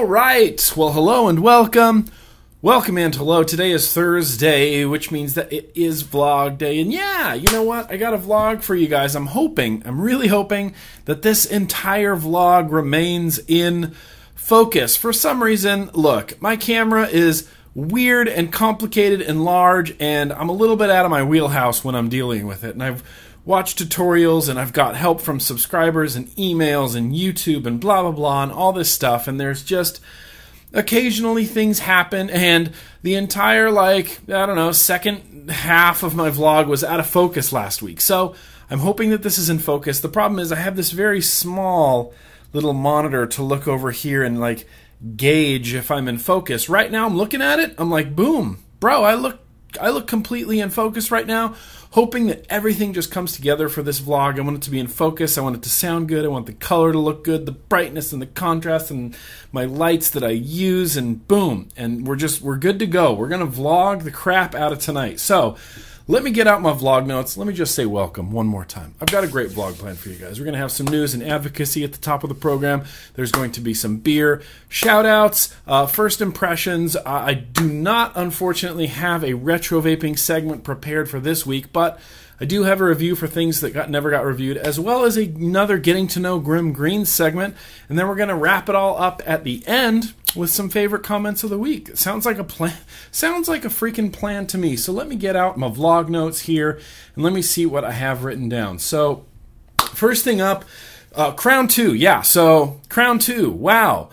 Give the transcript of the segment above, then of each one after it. All right, well, hello and welcome. Welcome and hello. Today is Thursday, which means that it is vlog day. And yeah, you know what? I got a vlog for you guys. I'm really hoping that this entire vlog remains in focus. For some reason, look, my camera is weird and complicated and large, and I'm a little bit out of my wheelhouse when I'm dealing with it. And I've watched tutorials, and I've got help from subscribers and emails and YouTube and blah, blah, blah, and all this stuff. And there's just occasionally things happen, and the entire, like, I don't know, second half of my vlog was out of focus last week. So I'm hoping that this is in focus. The problem is I have this very small little monitor to look over here and, like, gauge if I'm in focus. Right now I'm looking at it, I'm like, boom, bro, I look completely in focus right now. Hoping that everything just comes together for this vlog. I want it to be in focus. I want it to sound good. I want the color to look good, the brightness and the contrast and my lights that I use, and boom. And we're good to go. We're going to vlog the crap out of tonight. So let me get out my vlog notes. Let me just say welcome one more time. I've got a great vlog plan for you guys. We're going to have some news and advocacy at the top of the program. There's going to be some beer shout-outs, first impressions. I do not, unfortunately, have a retro vaping segment prepared for this week, but I do have a review for things that never got reviewed, as well as another Getting to Know Grim Green segment. And then we're going to wrap it all up at the end with some favorite comments of the week. It sounds like a plan. Sounds like a freaking plan to me. So let me get out my vlog notes here and let me see what I have written down. So first thing up, Crown 2. Yeah, so Crown 2. Wow.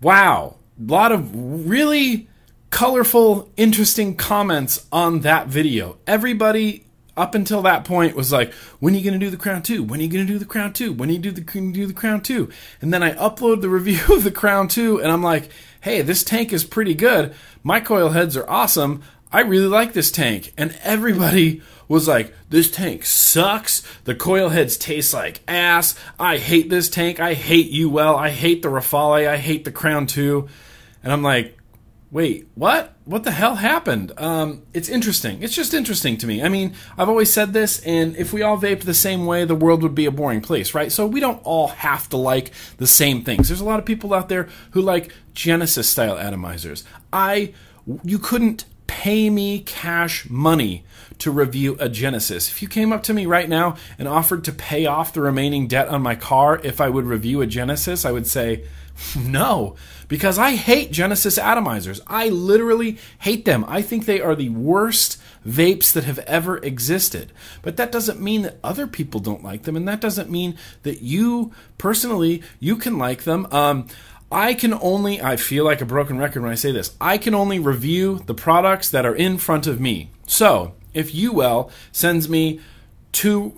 Wow. A lot of really colorful, interesting comments on that video. Everybody up until that point was like, when are you going to do the Crown 2? When are you going to do the Crown 2? When are you going to do the Crown 2? And then I upload the review of the Crown 2, and I'm like, hey, this tank is pretty good. My coil heads are awesome. I really like this tank. And everybody was like, this tank sucks. The coil heads taste like ass. I hate this tank. I hate Uwell. I hate the Rafale. I hate the Crown 2. And I'm like, wait, what? What the hell happened? It's interesting. It's just interesting to me. I mean, I've always said this, and if we all vaped the same way, the world would be a boring place, right? So we don't all have to like the same things. There's a lot of people out there who like Genesis-style atomizers. You couldn't pay me cash money to review a Genesis. If you came up to me right now and offered to pay off the remaining debt on my car if I would review a Genesis, I would say no, because I hate Genesis atomizers. I literally hate them. I think they are the worst vapes that have ever existed. But that doesn't mean that other people don't like them, and that doesn't mean that you personally, you can like them. I feel like a broken record when I say this, I can only review the products that are in front of me. So if Uwell sends me two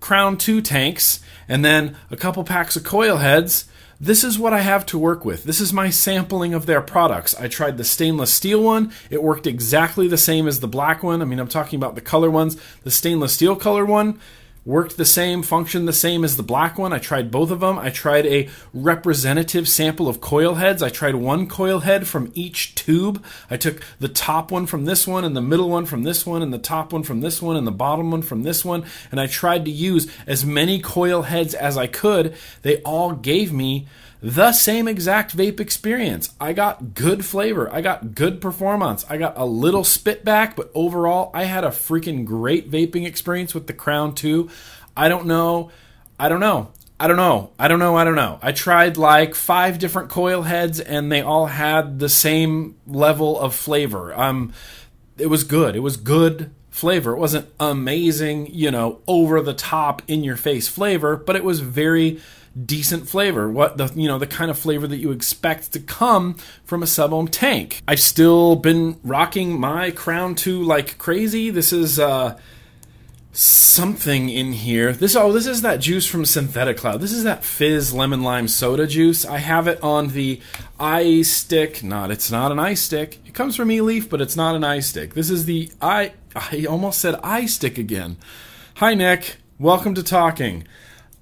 Crown 2 tanks and then a couple packs of coil heads, this is what I have to work with. This is my sampling of their products. I tried the stainless steel one. It worked exactly the same as the black one. I mean, I'm talking about the color ones. The stainless steel color one worked the same, functioned the same as the black one. I tried both of them. I tried a representative sample of coil heads. I tried one coil head from each tube. I took the top one from this one, and the middle one from this one, and the top one from this one, and the bottom one from this one, and I tried to use as many coil heads as I could. They all gave me the same exact vape experience. I got good flavor. I got good performance. I got a little spit back, but overall, I had a freaking great vaping experience with the Crown 2. I don't know. I tried like 5 different coil heads, and they all had the same level of flavor. It was good. It was good flavor. It wasn't amazing, you know, over the top, in your face flavor, but it was very decent flavor, the kind of flavor that you expect to come from a sub-ohm tank. I've still been rocking my Crown 2 like crazy. This is something in here. This is that juice from Synthetic Cloud. This is that fizz lemon lime soda juice. I have it on the iStick. It's not an iStick. It comes from eLeaf, but it's not an iStick. This is the I almost said iStick again. Hi Nick, welcome to talking.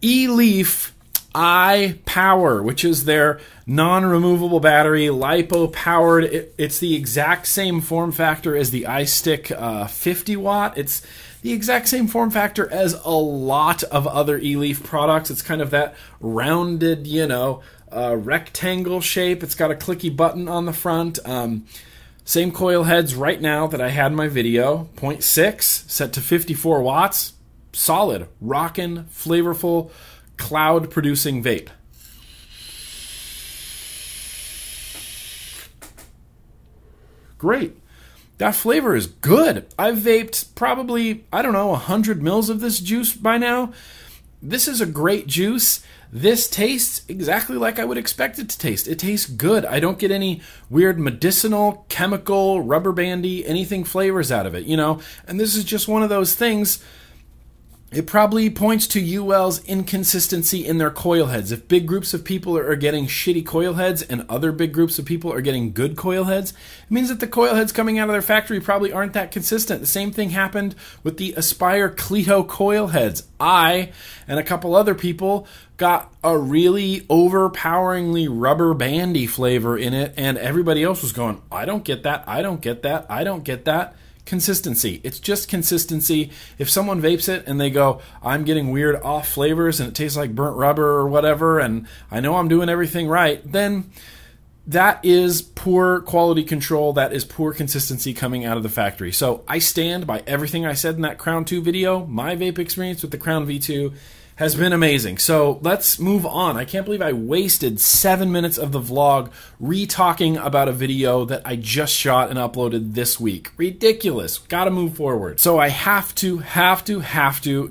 eLeaf iPower, which is their non-removable battery, LiPo-powered. It's the exact same form factor as the iStick 50-watt. It's the exact same form factor as a lot of other eLeaf products. It's kind of that rounded, rectangle shape. It's got a clicky button on the front. Same coil heads right now that I had in my video. 0.6 set to 54 watts. Solid, rockin', flavorful, cloud-producing vape. Great. That flavor is good. I've vaped probably, I don't know, 100 mils of this juice by now. This is a great juice. This tastes exactly like I would expect it to taste. It tastes good. I don't get any weird medicinal, chemical, rubber bandy, anything flavors out of it, you know? And this is just one of those things. It probably points to Uwell's inconsistency in their coil heads. If big groups of people are getting shitty coil heads and other big groups of people are getting good coil heads, it means that the coil heads coming out of their factory probably aren't that consistent. The same thing happened with the Aspire Cleto coil heads. I and a couple other people got a really overpoweringly rubber bandy flavor in it, and everybody else was going, I don't get that, I don't get that, I don't get that. Consistency. It's just consistency. If someone vapes it and they go, I'm getting weird off flavors and it tastes like burnt rubber or whatever, and I know I'm doing everything right, then that is poor quality control. That is poor consistency coming out of the factory. So I stand by everything I said in that Crown 2 video. My vape experience with the Crown V2 has been amazing. So let's move on. I can't believe I wasted 7 minutes of the vlog re-talking about a video that I just shot and uploaded this week. Ridiculous. Gotta move forward. So I have to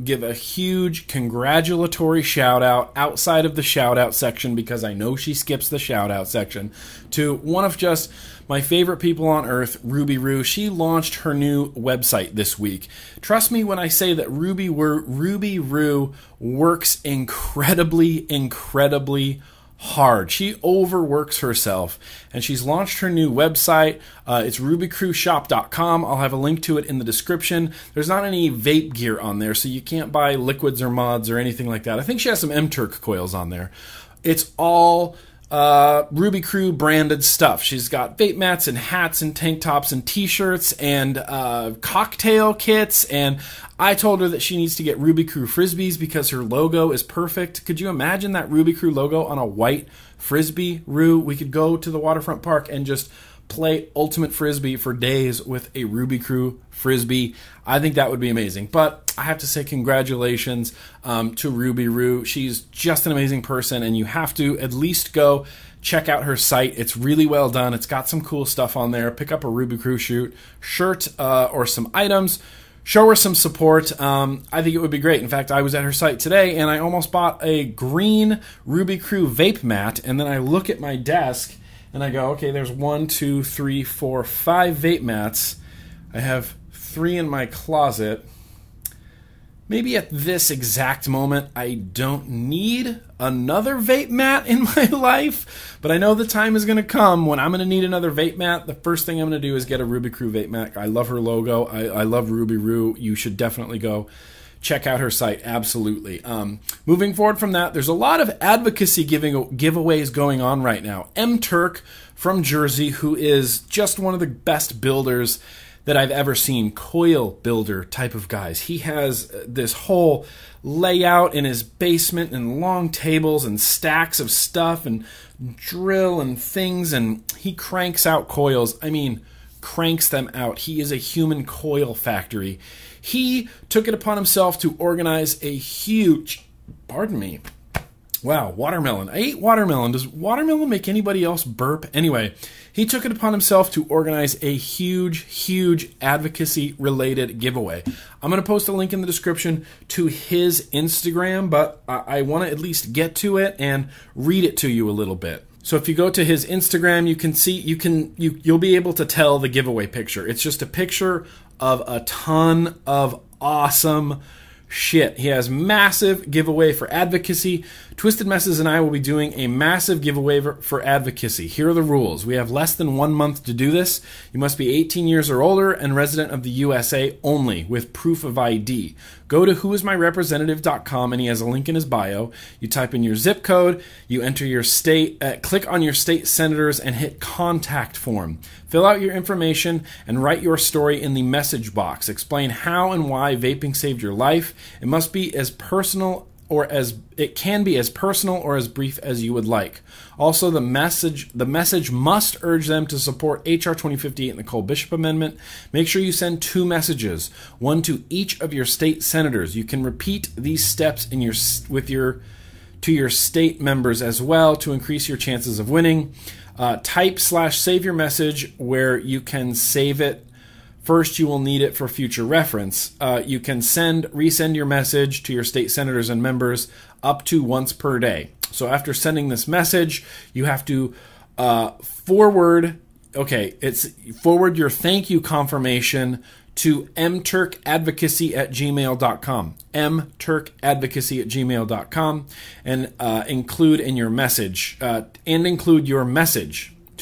give a huge congratulatory shout out outside of the shout out section, because I know she skips the shout out section, to one of just my favorite people on earth, Ruby Roo. She launched her new website this week. Trust me when I say that Ruby Roo works incredibly, incredibly hard. She overworks herself, and she's launched her new website. It's rubycrewshop.com. I'll have a link to it in the description. There's not any vape gear on there, so you can't buy liquids or mods or anything like that. I think she has some M Turk coils on there. It's all Ruby Crew branded stuff. She's got vape mats and hats and tank tops and t-shirts and cocktail kits, and I told her that she needs to get Ruby Crew frisbees because her logo is perfect. Could you imagine that Ruby Crew logo on a white frisbee, Roo? We could go to the waterfront park and just play ultimate frisbee for days with a Ruby Crew frisbee. I think that would be amazing. But I have to say congratulations to Ruby Roo. She's just an amazing person, and you have to at least go check out her site. It's really well done. It's got some cool stuff on there. Pick up a Ruby Crew shirt or some items. Show her some support. I think it would be great. In fact, I was at her site today, and I almost bought a green Ruby Crew vape mat, and then I look at my desk and I go, okay, there's 5 vape mats. I have 3 in my closet. Maybe at this exact moment, I don't need another vape mat in my life, but I know the time is going to come when I'm going to need another vape mat. The first thing I'm going to do is get a Ruby Crew vape mat. I love her logo. I love Ruby Roo. You should definitely go check out her site, absolutely. Moving forward from that, there's a lot of advocacy giveaways going on right now. M Turk from Jersey, who is just one of the best builders that I've ever seen, coil builder type of guys. He has this whole layout in his basement and long tables and stacks of stuff and drill and things, and he cranks out coils. I mean, cranks them out. He is a human coil factory. He took it upon himself to organize a huge, pardon me, wow, watermelon. I ate watermelon. Does watermelon make anybody else burp? Anyway, he took it upon himself to organize a huge, huge advocacy-related giveaway. I'm going to post a link in the description to his Instagram, but I want to at least get to it and read it to you a little bit. So if you go to his Instagram, you can see, you'll be able to tell the giveaway picture. It's just a picture of a ton of awesome shit. He has massive giveaway for advocacy. Twisted Messes and I will be doing a massive giveaway for advocacy. Here are the rules. We have less than 1 month to do this. You must be 18 years or older and resident of the USA only with proof of ID. Go to whoismyrepresentative.com, and he has a link in his bio. You type in your zip code, you enter your state, click on your state senators and hit contact form. Fill out your information and write your story in the message box. Explain how and why vaping saved your life. It must be as personal it can be as personal or as brief as you would like. Also, the message must urge them to support HR2058 and the Cole Bishop Amendment. Make sure you send 2 messages, one to each of your state senators. You can repeat these steps in your to your state members as well to increase your chances of winning. Type/save your message where you can save it. First, you will need it for future reference. You can resend your message to your state senators and members up to once per day. So after sending this message, you have to forward your thank you confirmation to mturkadvocacy@gmail.com, mturkadvocacy@gmail.com, and include in your message, to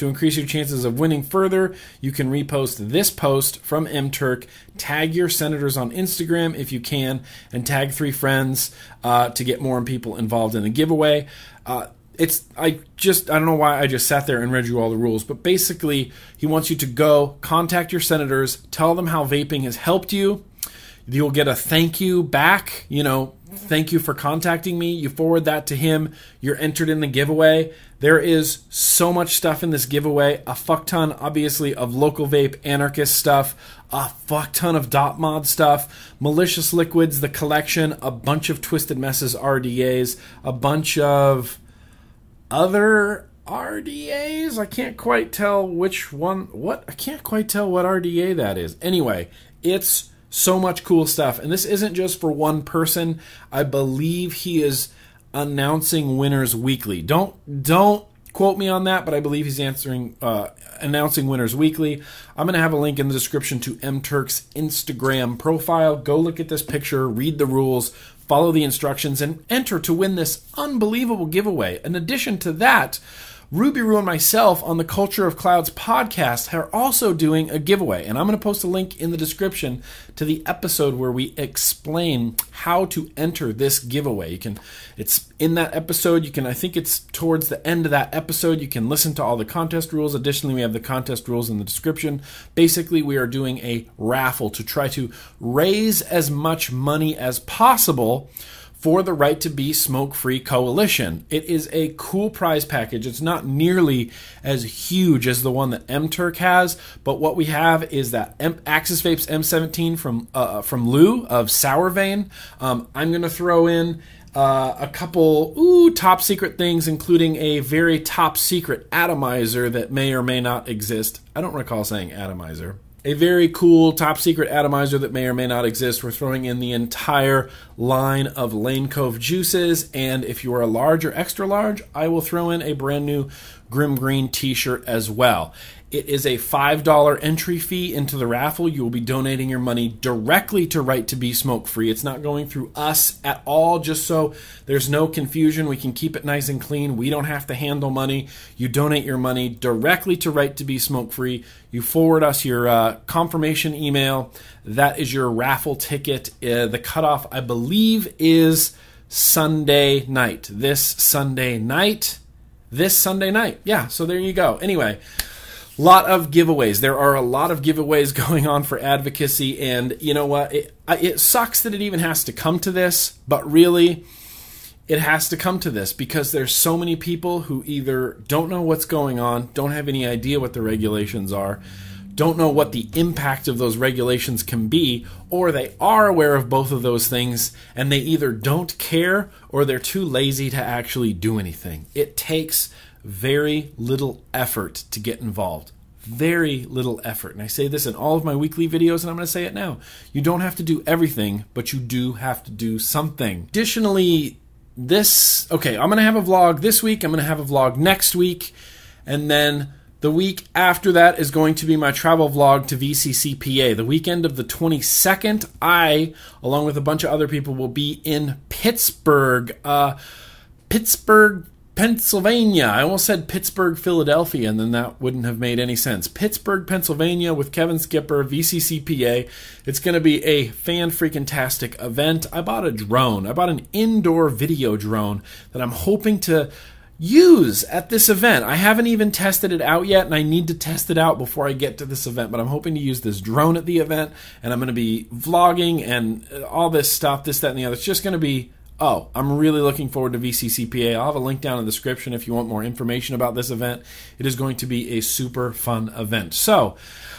increase your chances of winning further, you can repost this post from M Turk, tag your senators on Instagram if you can, and tag 3 friends to get more people involved in the giveaway. I don't know why I just sat there and read you all the rules, but basically he wants you to go contact your senators, tell them how vaping has helped you. You'll get a thank you back, you know, thank you for contacting me. You forward that to him. You're entered in the giveaway. There is so much stuff in this giveaway. A fuck ton, obviously, of local vape anarchist stuff. A fuck ton of dot mod stuff. Malicious Liquids, the collection. A bunch of Twisted Messes RDAs. A bunch of other RDAs. I can't quite tell which one. What? I can't quite tell what RDA that is. Anyway, it's so much cool stuff, and this isn't just for one person. I believe he is announcing winners weekly. Don't quote me on that, but I believe he's announcing winners weekly. I'm going to have a link in the description to M Turk's Instagram profile. Go look at this picture, read the rules, follow the instructions, and enter to win this unbelievable giveaway. In addition to that, Ruby Roo and myself on the Culture of Clouds podcast are also doing a giveaway, and I'm going to post a link in the description to the episode where we explain how to enter this giveaway. It's in that episode. I think it's towards the end of that episode. You can listen to all the contest rules. Additionally, we have the contest rules in the description. Basically, we are doing a raffle to try to raise as much money as possible for the Right to Be Smoke Free Coalition. It is a cool prize package. It's not nearly as huge as the one that M Turk has, but what we have is that Axis Vapes M17 from Lou of Sour Vein. I'm gonna throw in a couple top secret things, including a very top secret atomizer that may or may not exist. I don't recall saying atomizer. A very cool top secret atomizer that may or may not exist. We're throwing in the entire line of Lane Cove juices, and if you are a large or extra large, I will throw in a brand new Grim Green t-shirt as well. It is a $5 entry fee into the raffle. You will be donating your money directly to Right to Be Smoke Free. It's not going through us at all, just so there's no confusion. We can keep it nice and clean. We don't have to handle money. You donate your money directly to Right to Be Smoke Free. You forward us your confirmation email. That is your raffle ticket. The cutoff, I believe, is Sunday night. This Sunday night. Yeah, so there you go. Anyway, lot of giveaways. There are a lot of giveaways going on for advocacy, and you know what? It sucks that it even has to come to this, but really, it has to come to this because there's so many people who either don't know what's going on, don't have any idea what the regulations are, don't know what the impact of those regulations can be, or they are aware of both of those things and they either don't care or they're too lazy to actually do anything. It takes very little effort to get involved. Very little effort. And I say this in all of my weekly videos, and I'm going to say it now. You don't have to do everything, but you do have to do something. Additionally, I'm going to have a vlog this week. I'm going to have a vlog next week. And then the week after that is going to be my travel vlog to VCCPA. The weekend of the 22nd, I, along with a bunch of other people, will be in Pittsburgh. Pittsburgh, Pennsylvania. I almost said Pittsburgh, Philadelphia, and then that wouldn't have made any sense. Pittsburgh, Pennsylvania with Kevin Skipper, VCCPA. It's going to be a fan-freaking-tastic event. I bought a drone. I bought an indoor video drone that I'm hoping to use at this event. I haven't even tested it out yet, and I need to test it out before I get to this event, but I'm hoping to use this drone at the event, and I'm going to be vlogging and all this stuff, this, that, and the other. It's just going to be Oh, I'm really looking forward to VCCPA. I'll have a link down in the description if you want more information about this event. It is going to be a super fun event. So,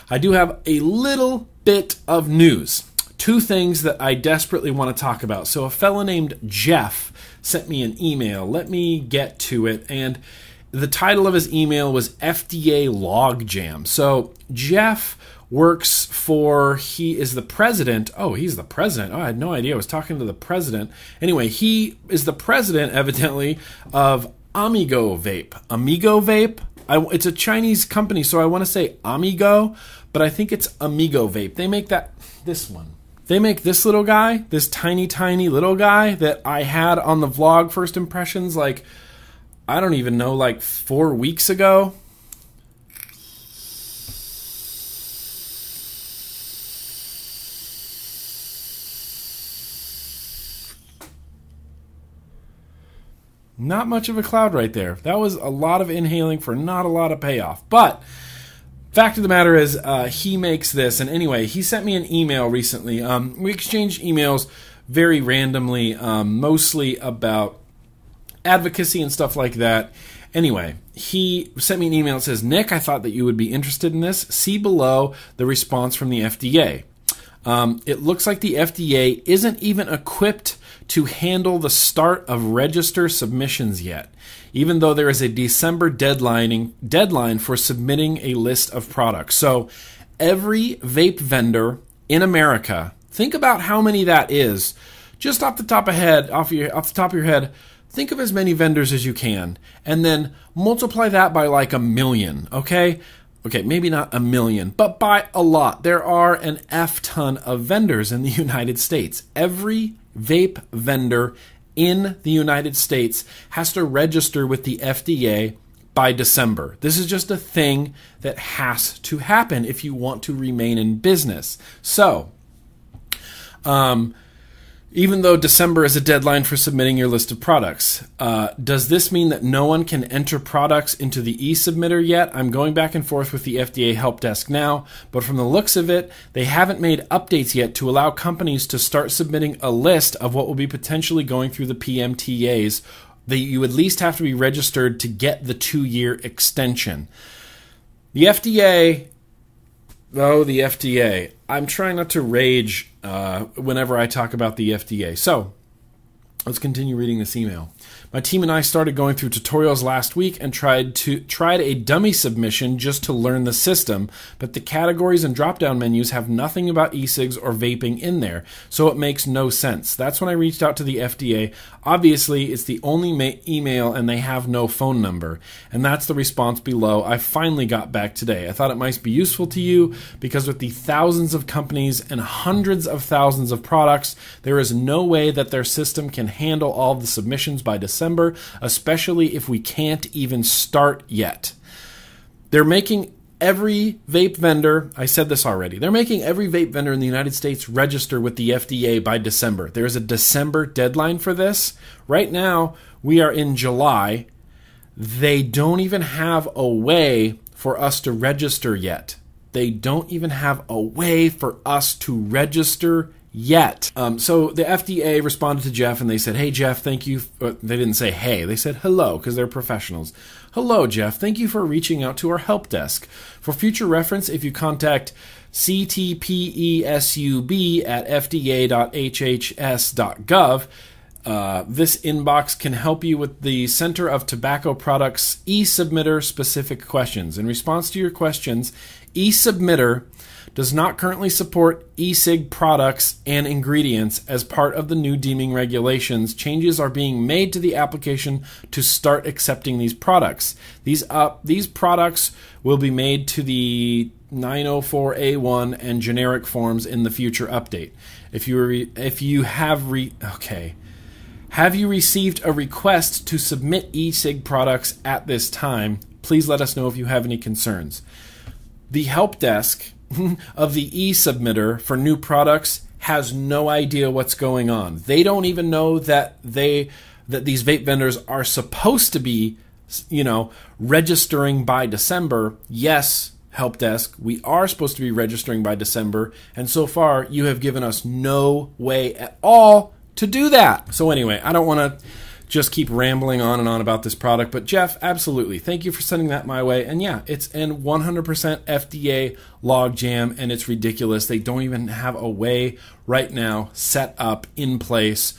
I do have a little bit of news. Two things that I desperately want to talk about. So, a fellow named Jeff sent me an email. Let me get to it. And the title of his email was FDA Logjam. So, Jeff works for, he is the president. Oh, he's the president. Oh, I had no idea. I was talking to the president. Anyway, he is the president, evidently, of Amigo Vape. Amigo Vape? It's a Chinese company, so I want to say Amigo, but I think it's Amigo Vape. They make that, this one. They make this little guy, this tiny, tiny little guy that I had on the vlog First Impressions, like, I don't even know, like 4 weeks ago. Not much of a cloud right there. That was a lot of inhaling for not a lot of payoff. But fact of the matter is, he makes this. And anyway, he sent me an email recently. We exchanged emails very randomly, mostly about advocacy and stuff like that. Anyway, he sent me an email that says, Nick, I thought that you would be interested in this. See below the response from the FDA. It looks like the FDA isn't even equipped to handle the start of register submissions yet, even though there is a December deadline for submitting a list of products. So every vape vendor in America, think about how many that is. Just off the top of head, off the top of your head, think of as many vendors as you can, and then multiply that by like 1 million, okay? Okay, maybe not 1 million, but by a lot. There are an F ton of vendors in the United States. Every vape vendor in the United States has to register with the FDA by December. This is just a thing that has to happen if you want to remain in business. So, even though December is a deadline for submitting your list of products, does this mean that no one can enter products into the e-submitter yet? I'm going back and forth with the FDA help desk now, but from the looks of it, they haven't made updates yet to allow companies to start submitting a list of what will be potentially going through the PMTAs, that you at least have to be registered to get the 2-year extension. The FDA, oh, the FDA. I'm trying not to rage whenever I talk about the FDA. So let's continue reading this email. My team and I started going through tutorials last week and tried a dummy submission just to learn the system, but the categories and drop-down menus have nothing about e-cigs or vaping in there, so it makes no sense. That's when I reached out to the FDA. Obviously, it's the only email and they have no phone number, and that's the response below. I finally got back today. I thought it might be useful to you because with the thousands of companies and hundreds of thousands of products, there is no way that their system can handle all the submissions by December, especially if we can't even start yet. They're making every vape vendor, I said this already, they're making every vape vendor in the United States register with the FDA by December. There is a December deadline for this. Right now, we are in July. They don't even have a way for us to register yet. They don't even have a way for us to register yet. So the FDA responded to Jeff and they said, hey, Jeff, thank you. They didn't say, hey, they said hello because they're professionals. Hello, Jeff. Thank you for reaching out to our help desk. For future reference, if you contact ctpesub@fda.hhs.gov, this inbox can help you with the Center of Tobacco Products e-submitter specific questions. In response to your questions, e-submitter does not currently support e-cig products and ingredients. As part of the new deeming regulations, changes are being made to the application to start accepting these products. These products will be made to the 904A1 and generic forms in the future update. Have you received a request to submit e-cig products at this time? Please let us know if you have any concerns. The help desk of the e-submitter for new products has no idea what's going on. They don't even know that these vape vendors are supposed to be, you know, registering by December. Yes, help desk, we are supposed to be registering by December, and so far you have given us no way at all to do that. So anyway, I don't want to just keep rambling on and on about this product, but Jeff, absolutely, thank you for sending that my way. And yeah, it's in 100% FDA logjam, and it's ridiculous. They don't even have a way right now set up in place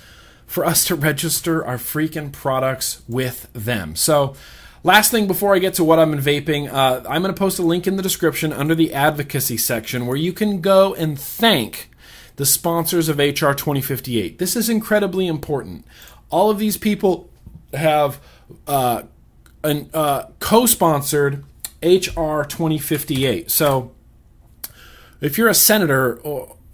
for us to register our freaking products with them. So last thing before I get to what I've been vaping, I'm going to post a link in the description under the advocacy section where you can go and thank the sponsors of HR 2058. This is incredibly important. All of these people have co-sponsored HR 2058. So if you're a senator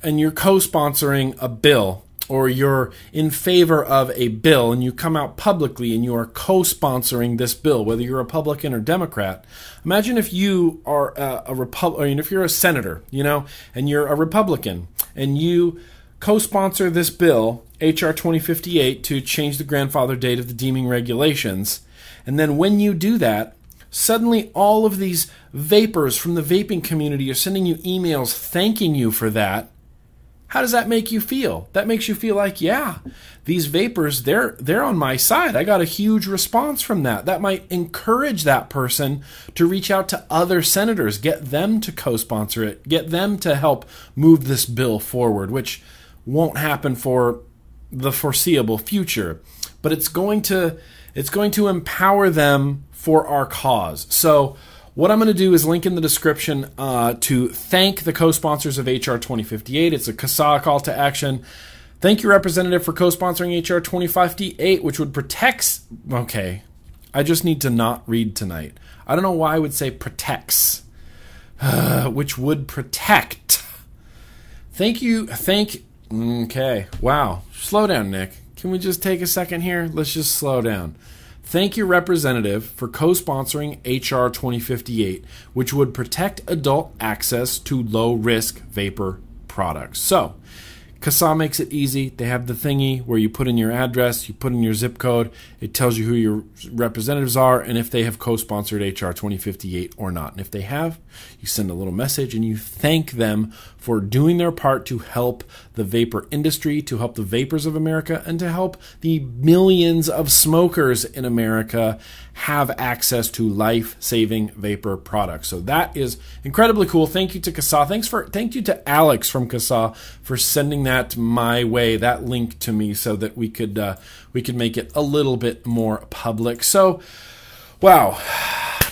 and you're co-sponsoring a bill, or you're in favor of a bill and you come out publicly and you are co-sponsoring this bill, whether you're Republican or Democrat. Imagine if you are if you're a senator, you know, and you're a Republican and you co-sponsor this bill, HR 2058, to change the grandfather date of the deeming regulations. And then when you do that, suddenly all of these vapors from the vaping community are sending you emails thanking you for that. How does that make you feel? That makes you feel like, yeah, these vapors, they're on my side. I got a huge response from that. That might encourage that person to reach out to other senators, get them to co-sponsor it, get them to help move this bill forward, which won't happen for the foreseeable future. But it's going to empower them for our cause. So what I'm going to do is link in the description to thank the co-sponsors of HR 2058. It's a CASAA call to action. Thank your representative for co-sponsoring HR 2058, which would protect... Okay, I just need to not read tonight. I don't know why I would say protects, which would protect. Thank you. Okay, wow. Slow down, Nick. Can we just take a second here? Let's just slow down. Thank your representative for co-sponsoring HR 2058, which would protect adult access to low-risk vapor products. So, CASAA makes it easy. They have the thingy where you put in your address, you put in your zip code, it tells you who your representatives are and if they have co-sponsored HR 2058 or not. And if they have, you send a little message and you thank them for doing their part to help the vapor industry, to help the vapors of America, and to help the millions of smokers in America have access to life-saving vapor products. So that is incredibly cool. Thank you to CASAA. Thank you to Alex from CASAA for sending that my way, that link to me, so that we could make it a little bit more public. So, wow,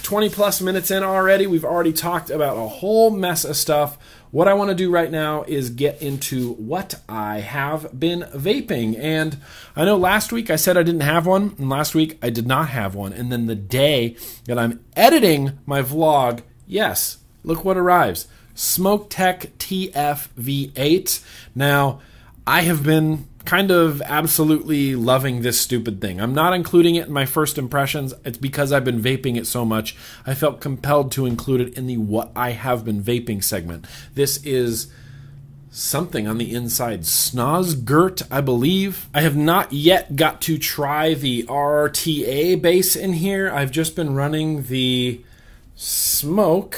20 plus minutes in already. We've already talked about a whole mess of stuff. What I want to do right now is get into what I have been vaping. And I know last week I said I didn't have one, and last week I did not have one. And then the day that I'm editing my vlog, yes, look what arrives. Smoke Tech TFV8. Now, I have been kind of absolutely loving this stupid thing. I'm not including it in my first impressions. It's because I've been vaping it so much. I felt compelled to include it in the what I have been vaping segment. This is something on the inside. Snozgurt, I believe. I have not yet got to try the RTA base in here. I've just been running the smoke.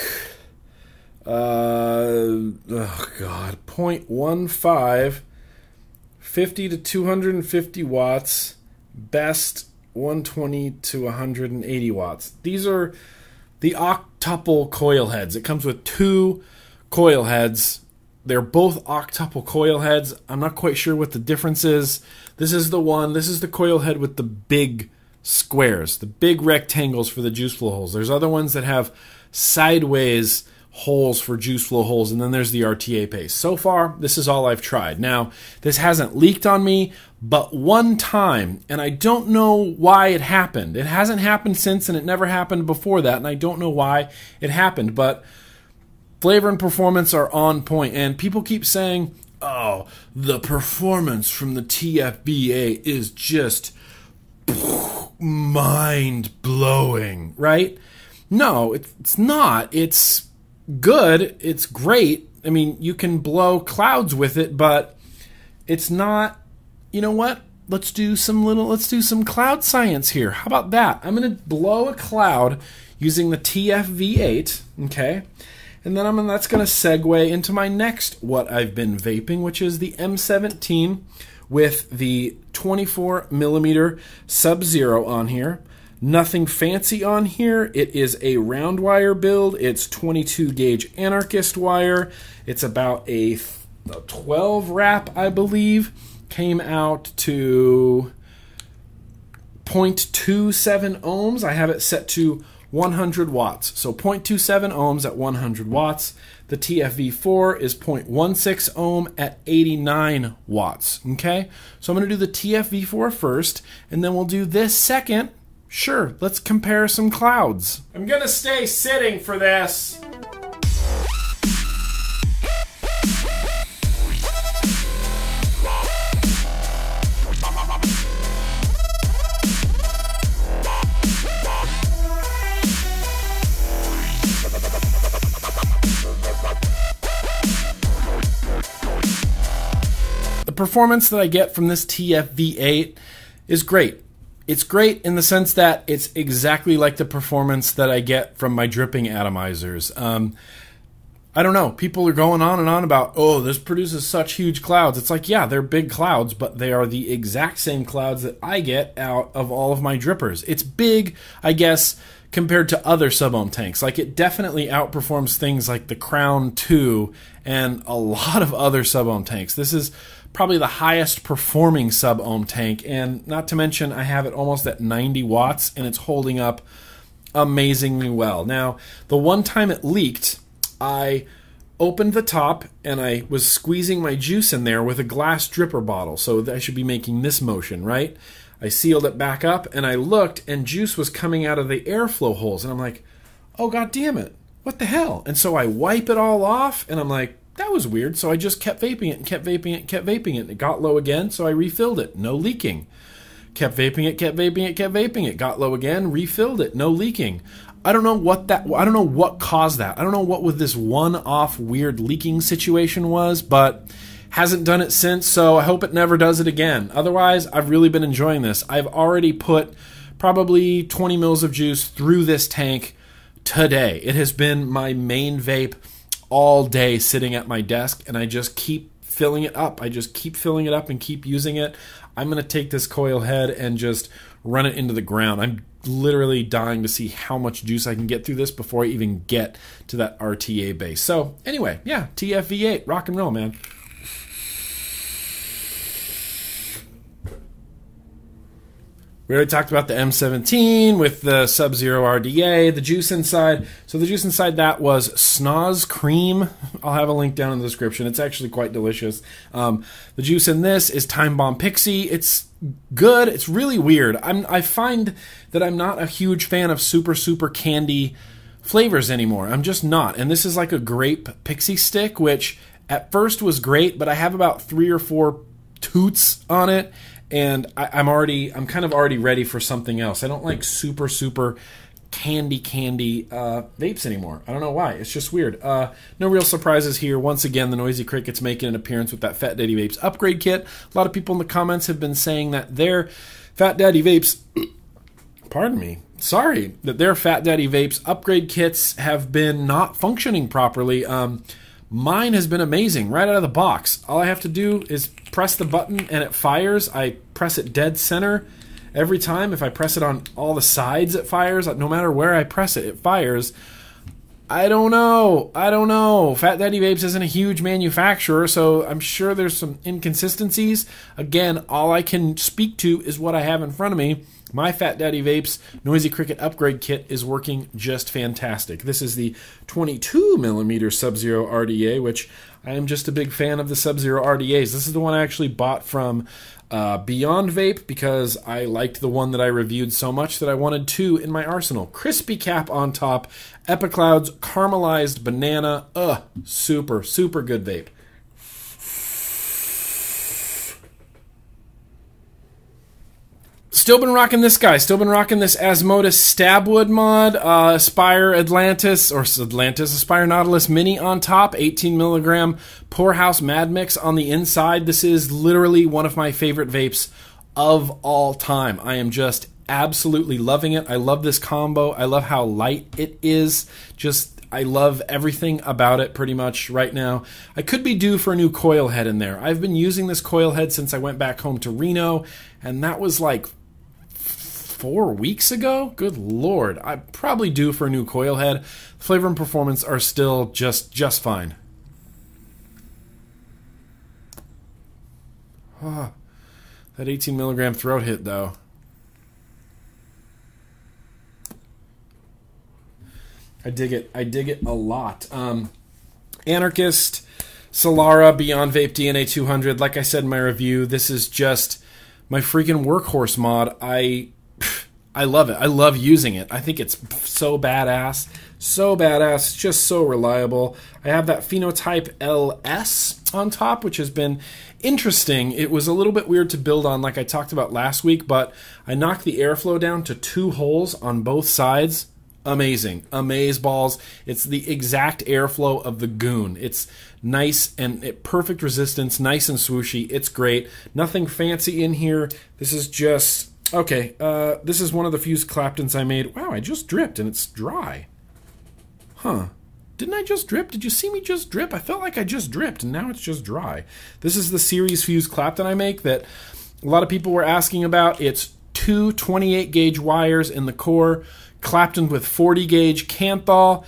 Oh God, 0.15. 50 to 250 watts, best 120 to 180 watts. These are the octuple coil heads. It comes with two coil heads. They're both octuple coil heads. I'm not quite sure what the difference is. This is the one. This is the coil head with the big squares, the big rectangles for the juice flow holes. There's other ones that have sideways holes for juice flow holes, and then there's the RTA paste. So far, this is all I've tried. Now, this hasn't leaked on me but one time, and I don't know why it happened. It hasn't happened since, and it never happened before that, and I don't know why it happened, but flavor and performance are on point, and people keep saying, oh, the performance from the TFB8 is just mind-blowing, right? No, it's not. It's good, it's great. I mean, you can blow clouds with it, but it's not, you know what? Let's do some cloud science here. How about that? I'm gonna blow a cloud using the TFV8, okay? And then that's gonna segue into my next what I've been vaping, which is the M17, with the 24 millimeter Sub-Zero on here. Nothing fancy on here. It is a round wire build. It's 22 gauge anarchist wire. It's about a 12 wrap, I believe. Came out to 0.27 ohms. I have it set to 100 watts. So 0.27 ohms at 100 watts. The TFV4 is 0.16 ohm at 89 watts. Okay, so I'm going to do the TFV4 first, and then we'll do this second. Sure, let's compare some clouds. I'm gonna stay sitting for this. The performance that I get from this TFV8 is great. It's great in the sense that it's exactly like the performance that I get from my dripping atomizers. I don't know. People are going on and on about, oh, this produces such huge clouds. It's like, yeah, they're big clouds, but they are the exact same clouds that I get out of all of my drippers. It's big, I guess, compared to other sub-ohm tanks. Like, it definitely outperforms things like the Crown 2 and a lot of other sub-ohm tanks. This is probably the highest performing sub-ohm tank, and not to mention I have it almost at 90 watts and it's holding up amazingly well. Now, the one time it leaked, I opened the top and I was squeezing my juice in there with a glass dripper bottle, so I should be making this motion, right? I sealed it back up and I looked and juice was coming out of the airflow holes, and I'm like, oh god damn it, what the hell? And so I wipe it all off and I'm like, that was weird. So I just kept vaping it and kept vaping it and kept vaping it. It got low again, so I refilled it. No leaking. Kept vaping it, kept vaping it, kept vaping it. Got low again, refilled it. No leaking. I don't know what that, I don't know what caused that. I don't know what with this one-off weird leaking situation was, but hasn't done it since, so I hope it never does it again. Otherwise, I've really been enjoying this. I've already put probably 20 mils of juice through this tank today. It has been my main vape all day sitting at my desk, and I just keep filling it up. I just keep filling it up and keep using it. I'm going to take this coil head and just run it into the ground. I'm literally dying to see how much juice I can get through this before I even get to that RTA base. So anyway, yeah, TFV8, rock and roll, man. We already talked about the M17 with the Sub-Zero RDA, the juice inside. So the juice inside that was Snoz Cream. I'll have a link down in the description. It's actually quite delicious. The juice in this is Time Bomb Pixie. It's good. It's really weird. I find that I'm not a huge fan of super candy flavors anymore. I'm just not. And this is like a grape pixie stick, which at first was great, but I have about 3 or 4 toots on it, and I'm kind of already ready for something else. I don't like super candy vapes anymore. I don't know why. It's just weird. No real surprises here. Once again, the Noisy Cricket's making an appearance with that Fat Daddy Vapes upgrade kit. A lot of people in the comments have been saying that their Fat Daddy Vapes, pardon me, sorry, that their Fat Daddy Vapes upgrade kits have been not functioning properly. Mine has been amazing right out of the box. All I have to do is press the button and it fires. I press it dead center every time. If I press it on all the sides, it fires. No matter where I press it, it fires. I don't know. I don't know. Fat Daddy Vapes isn't a huge manufacturer, so I'm sure there's some inconsistencies. Again, all I can speak to is what I have in front of me. My Fat Daddy Vapes Noisy Cricket upgrade kit is working just fantastic. This is the 22mm Sub-Zero RDA, which I am just a big fan of the Sub-Zero RDAs. This is the one I actually bought from Beyond Vape because I liked the one that I reviewed so much that I wanted 2 in my arsenal. Crispy cap on top, Epiclouds, caramelized banana. Ugh, super good vape. Still been rocking this guy. Still been rocking this Asmodus Stabwood mod. Aspire Atlantis, or Atlantis Aspire Nautilus Mini on top. 18 mg Poorhouse Mad Mix on the inside. This is literally one of my favorite vapes of all time. I am just absolutely loving it. I love this combo. I love how light it is. Just I love everything about it pretty much right now. I could be due for a new coil head in there. I've been using this coil head since I went back home to Reno, and that was like 4 weeks ago? Good lord. I'm probably due for a new coil head. Flavor and performance are still just fine. Oh, that 18 milligram throat hit though. I dig it. I dig it a lot. Anarchist, Solara, Beyond Vape DNA 200. Like I said in my review, this is just my freaking workhorse mod. I love it. I love using it. I think it's so badass. So badass. Just so reliable. I have that Phenotype LS on top, which has been interesting. It was a little bit weird to build on, like I talked about last week, but I knocked the airflow down to 2 holes on both sides. Amazing. Amaze balls. It's the exact airflow of the Goon. It's nice and perfect resistance, nice and swooshy. It's great. Nothing fancy in here. This is just... Okay, this is one of the few Claptons I made. Wow, I just dripped and it's dry. Huh. Didn't I just drip? Did you see me just drip? I felt like I just dripped and now it's just dry. This is the series fused Clapton I make that a lot of people were asking about. It's 2 28-gauge wires in the core, Clapton with 40-gauge Canthal.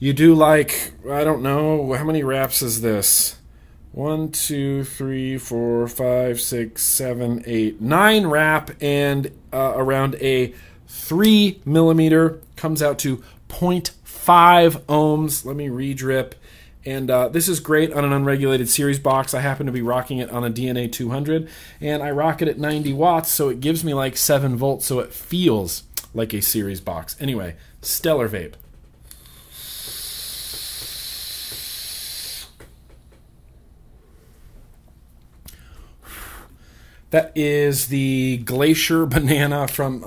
You do like, I don't know, how many wraps is this? 1, 2, 3, 4, 5, 6, 7, 8, 9 wrap, and around a 3 millimeter comes out to 0.5 ohms. Let me re-drip. And this is great on an unregulated series box. I happen to be rocking it on a DNA 200, and I rock it at 90 watts, so it gives me like 7 volts, so it feels like a series box. Anyway, Stellar Vape. That is the Glacier Banana from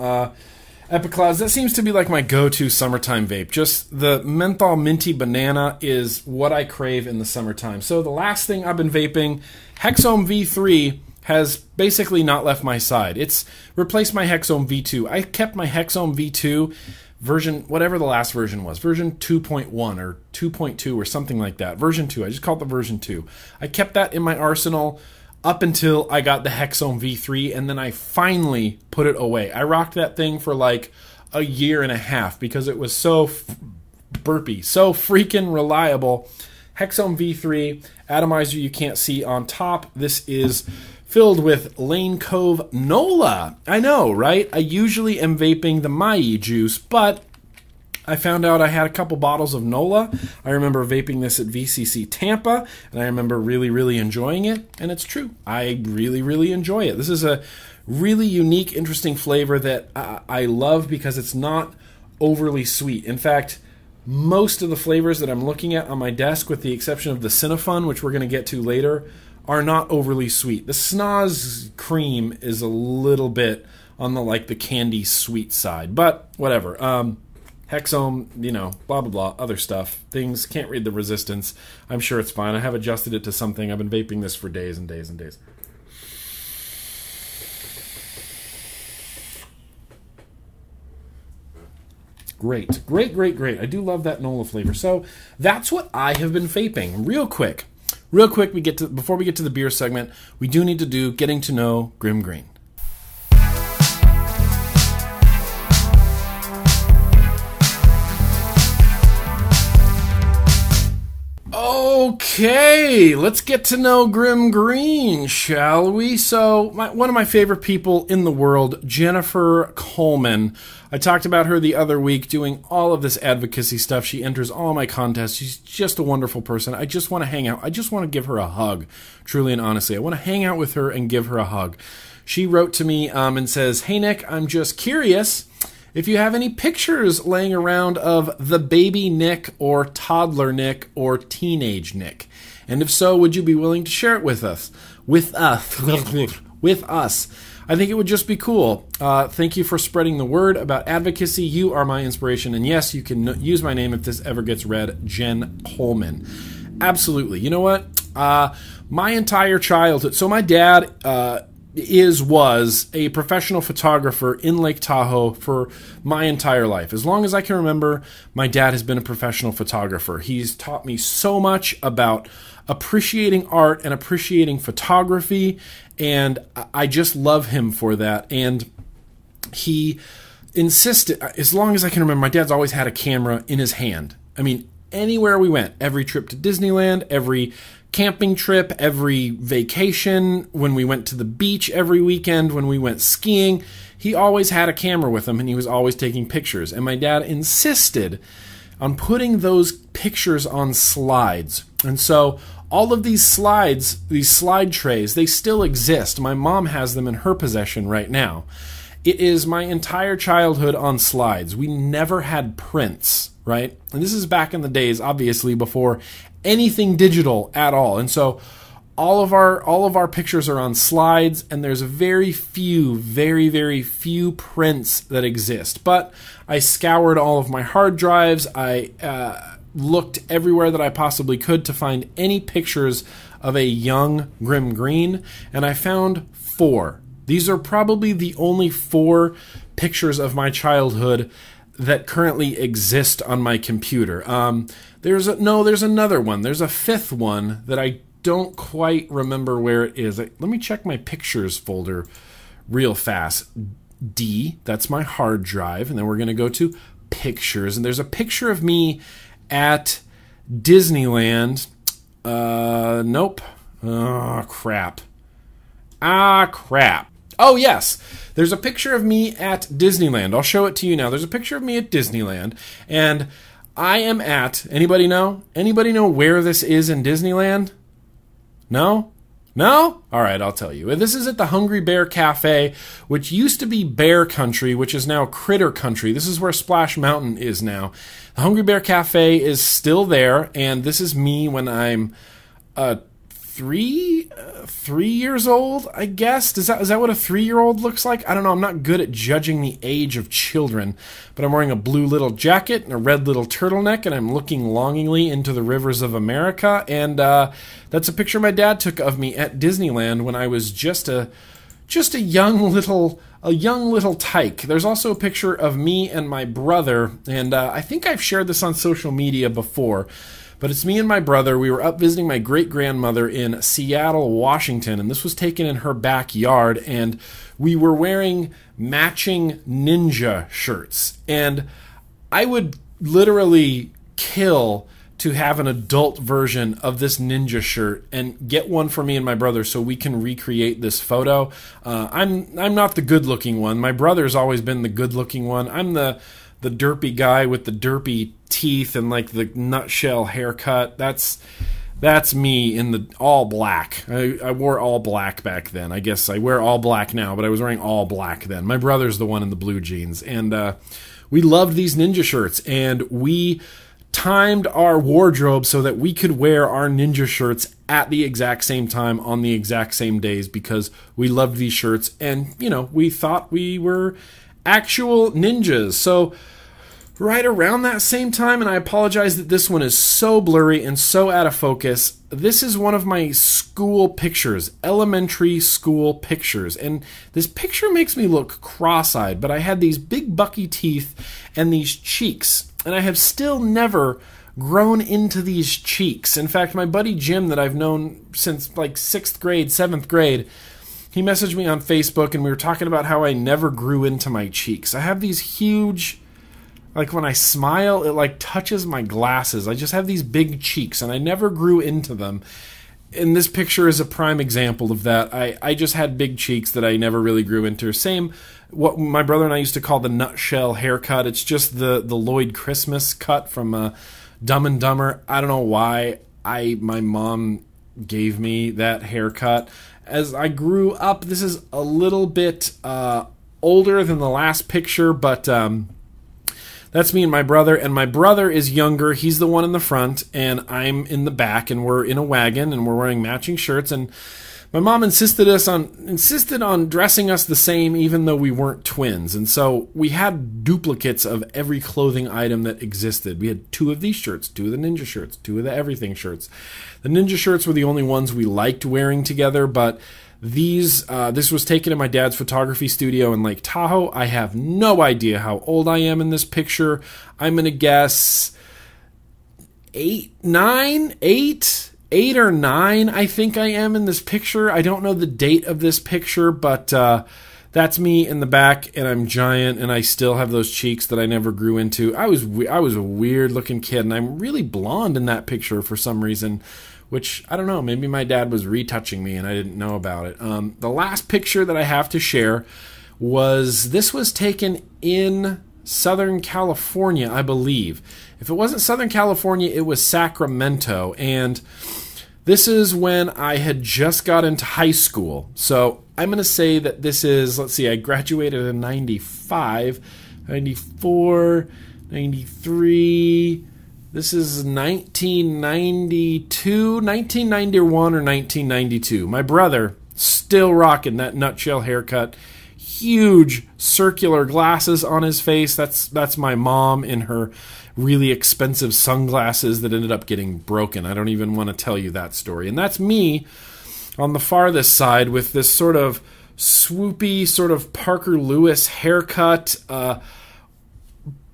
Epiclouds. That seems to be like my go-to summertime vape. Just the menthol minty banana is what I crave in the summertime. So the last thing I've been vaping, Hex Ohm V3, has basically not left my side. It's replaced my Hex Ohm V2. I kept my Hex Ohm V2 version, whatever the last version was, version 2.1 or 2.2 or something like that. Version 2, I just call it the version 2. I kept that in my arsenal up until I got the Hex Ohm V3, and then I finally put it away. I rocked that thing for like a year and a half because it was so burpy, so freaking reliable. Hex Ohm V3, atomizer you can't see on top. This is filled with Lane Cove Nola. I know, right? I usually am vaping the Mai juice, but I found out I had a couple bottles of Nola. I remember vaping this at VCC Tampa, and I remember really, really enjoying it, and it's true. I really, really enjoy it. This is a really unique, interesting flavor that I love because it's not overly sweet. In fact, most of the flavors that I'm looking at on my desk, with the exception of the Cinnafun, which we're going to get to later, are not overly sweet. The Snoz Cream is a little bit on the, like, the candy sweet side, but whatever. Hexome, you know, blah, blah, blah, other stuff. Things, can't read the resistance. I'm sure it's fine. I have adjusted it to something. I've been vaping this for days and days and days. Great, great, great, great. I do love that Nola flavor. So that's what I have been vaping. Real quick, before we get to the beer segment, we do need to do Getting to Know Grim Green. Okay, let's get to know Grim Green, shall we? So, one of my favorite people in the world, Jennifer Coleman. I talked about her the other week doing all of this advocacy stuff. She enters all my contests. She's just a wonderful person. I just want to hang out. I just want to give her a hug, truly and honestly. I want to hang out with her and give her a hug. She wrote to me and says, "Hey Nick, I'm just curious if you have any pictures laying around of the baby Nick or toddler Nick or teenage Nick. And if so, would you be willing to share it with us?" With us. I think it would just be cool. Thank you for spreading the word about advocacy. You are my inspiration. And yes, you can use my name if this ever gets read, Jen Coleman. Absolutely. You know what? My entire childhood. So my dad was a professional photographer in Lake Tahoe for my entire life. As long as I can remember, my dad has been a professional photographer. He's taught me so much about appreciating art and appreciating photography, and I just love him for that. And he insisted, as long as I can remember, my dad's always had a camera in his hand. I mean, anywhere we went, every trip to Disneyland, every camping trip, every vacation, when we went to the beach every weekend, when we went skiing, he always had a camera with him and he was always taking pictures. And my dad insisted on putting those pictures on slides. And so all of these slides, these slide trays, they still exist. My mom has them in her possession right now. It is my entire childhood on slides. We never had prints, right? And this is back in the days, obviously, before anything digital at all. And so all of our pictures are on slides, and there's very, very few prints that exist. But I scoured all of my hard drives. I looked everywhere that I possibly could to find any pictures of a young Grim Green, and I found 4. These are probably the only 4 pictures of my childhood that currently exist on my computer. There's another one. There's a 5th one that I don't quite remember where it is. Let me check my pictures folder real fast. D, that's my hard drive, and then we're gonna go to pictures, and there's a picture of me at Disneyland. Nope. Oh, crap. Ah, crap. Oh, yes. There's a picture of me at Disneyland. I'll show it to you now. There's a picture of me at Disneyland, and I am at... Anybody know? Anybody know where this is in Disneyland? No? No? All right, I'll tell you. This is at the Hungry Bear Cafe, which used to be Bear Country, which is now Critter Country. This is where Splash Mountain is now. The Hungry Bear Cafe is still there, and this is me when I'm... three years old, I guess. Is that what a 3-year-old looks like? I don't know. I'm not good at judging the age of children, but I'm wearing a blue little jacket and a red little turtleneck, and I'm looking longingly into the rivers of America. And that's a picture my dad took of me at Disneyland when I was just a young little tyke. There's also a picture of me and my brother, and I think I've shared this on social media before. But it's me and my brother. We were up visiting my great-grandmother in Seattle, Washington, and this was taken in her backyard, and we were wearing matching ninja shirts. And I would literally kill to have an adult version of this ninja shirt and get one for me and my brother so we can recreate this photo. I'm not the good-looking one. My brother's always been the good-looking one. I'm the derpy guy with the derpy teeth and like the nutshell haircut. That's me in the all black. I wore all black back then. I guess I wear all black now, but I was wearing all black then. My brother's the one in the blue jeans. And we loved these ninja shirts, and we timed our wardrobe so that we could wear our ninja shirts at the exact same time on the exact same days because we loved these shirts, and you know, we thought we were actual ninjas. So right around that same time, and I apologize that this one is so blurry and so out of focus, this is one of my school pictures, elementary school pictures. And this picture makes me look cross-eyed, but I had these big bucky teeth and these cheeks, and I have still never grown into these cheeks. In fact, my buddy Jim that I've known since like 6th grade, 7th grade, he messaged me on Facebook, and we were talking about how I never grew into my cheeks. I have these huge, like when I smile, it like touches my glasses. I just have these big cheeks, and I never grew into them. And this picture is a prime example of that. I just had big cheeks that I never really grew into. Same, what my brother and I used to call the nutshell haircut. It's just the Lloyd Christmas cut from Dumb and Dumber. I don't know why my mom gave me that haircut. As I grew up, this is a little bit older than the last picture, but that's me and my brother is younger. He's the one in the front, and I'm in the back, and we're in a wagon, and we're wearing matching shirts, and my mom insisted on dressing us the same even though we weren't twins, and so we had duplicates of every clothing item that existed. We had 2 of these shirts, 2 of the ninja shirts, 2 of the everything shirts. The ninja shirts were the only ones we liked wearing together, but These, this was taken in my dad's photography studio in Lake Tahoe. I have no idea how old I am in this picture. I'm going to guess 8 or 9, I think I am in this picture. I don't know the date of this picture, but that's me in the back, and I'm giant, and I still have those cheeks that I never grew into. I was a weird-looking kid, and I'm really blonde in that picture for some reason, which, I don't know, maybe my dad was retouching me and I didn't know about it. The last picture that I have to share was, this was taken in Southern California, I believe. If it wasn't Southern California, it was Sacramento, and this is when I had just got into high school. So I'm going to say that this is, let's see, I graduated in 95, 94, 93, this is 1992, 1991 or 1992. My brother, still rocking that nutshell haircut. Huge circular glasses on his face. That's my mom in her really expensive sunglasses that ended up getting broken. I don't even want to tell you that story. And that's me on the farthest side with this sort of swoopy, sort of Parker Lewis haircut,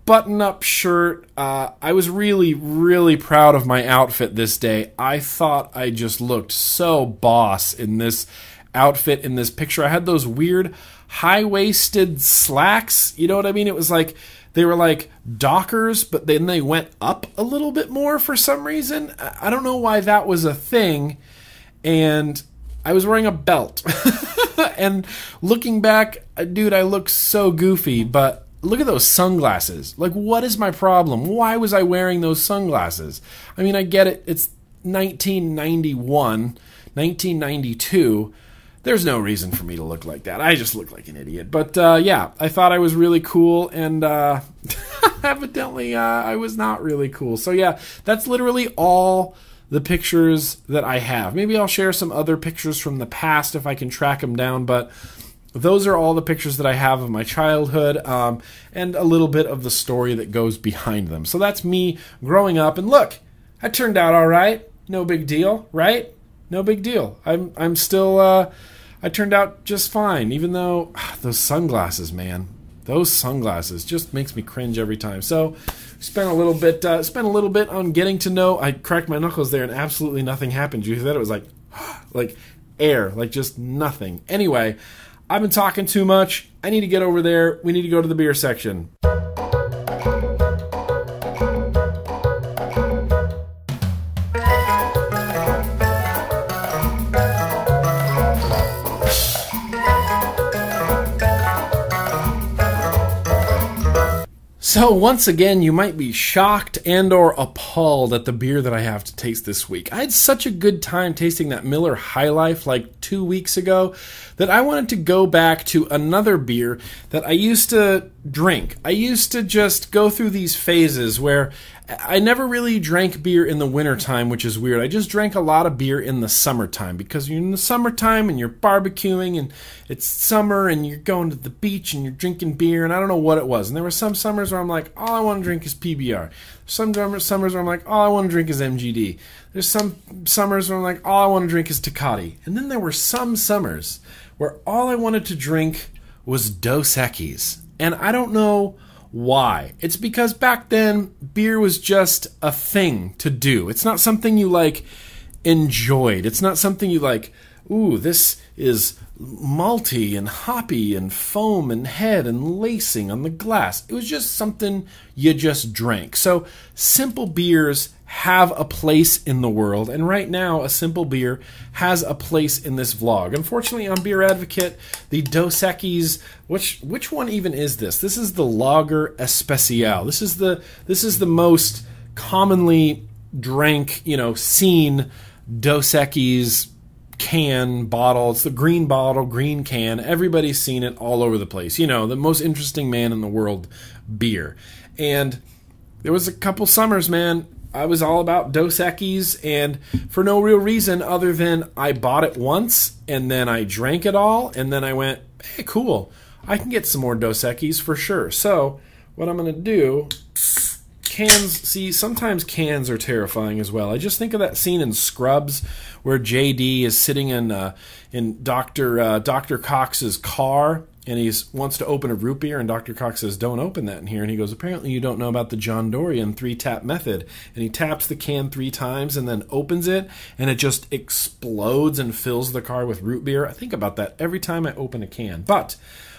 button-up shirt. I was really, really proud of my outfit this day. I thought I just looked so boss in this outfit, in this picture. I had those weird high-waisted slacks, you know what I mean? It was like, they were like Dockers, but then they went up a little bit more for some reason. I don't know why that was a thing, and I was wearing a belt. And looking back, dude, I look so goofy, but look at those sunglasses. Like, what is my problem? Why was I wearing those sunglasses? I mean, I get it. It's 1991, 1992. There's no reason for me to look like that. I just look like an idiot. But, yeah, I thought I was really cool, and evidently I was not really cool. So, yeah, that's literally all the pictures that I have. Maybe I'll share some other pictures from the past if I can track them down, but those are all the pictures that I have of my childhood, and a little bit of the story that goes behind them. So that's me growing up, and look, I turned out all right. No big deal, right? No big deal. I'm still, I turned out just fine, even though those sunglasses, man, those sunglasses just makes me cringe every time. So spent a little bit on getting to know. I cracked my knuckles there, and absolutely nothing happened. You thought it was like air, like just nothing. Anyway, I've been talking too much. I need to get over there. We need to go to the beer section. So once again, you might be shocked and or appalled at the beer that I have to taste this week. I had such a good time tasting that Miller High Life like 2 weeks ago that I wanted to go back to another beer that I used to drink. I used to just go through these phases where I never really drank beer in the wintertime, which is weird. I just drank a lot of beer in the summertime because you're in the summertime and you're barbecuing and it's summer and you're going to the beach and you're drinking beer, and I don't know what it was. And there were some summers where I'm like, all I want to drink is PBR. Some summers where I'm like, all I want to drink is MGD. There's some summers where I'm like, all I want to drink is Tecate. And then there were some summers where all I wanted to drink was Dos Equis. And I don't know why. It's because back then, beer was just a thing to do. It's not something you, like, enjoyed. It's not something you, like, ooh, this is malty and hoppy and foam and head and lacing on the glass. It was just something you just drank. So simple beers have a place in the world, and right now, a simple beer has a place in this vlog. Unfortunately, on Beer Advocate, the Dos Equis, which one even is this? This is the Lager Especial. This is the most commonly drank, you know, seen Dos Equis can bottle. It's the green bottle, green can. Everybody's seen it all over the place. You know, the most interesting man in the world beer. And there was a couple summers, man, I was all about Dos Equis, and for no real reason other than I bought it once, and then I drank it all, and then I went, hey, cool, I can get some more Dos Equis for sure. So what I'm going to do, cans, see, sometimes cans are terrifying as well. I just think of that scene in Scrubs where JD is sitting in Dr. Cox's car, and he wants to open a root beer, and Dr. Cox says, "Don't open that in here." And he goes, "Apparently you don't know about the John Dorian three-tap method." And he taps the can three times and then opens it, and it just explodes and fills the car with root beer. I think about that every time I open a can. But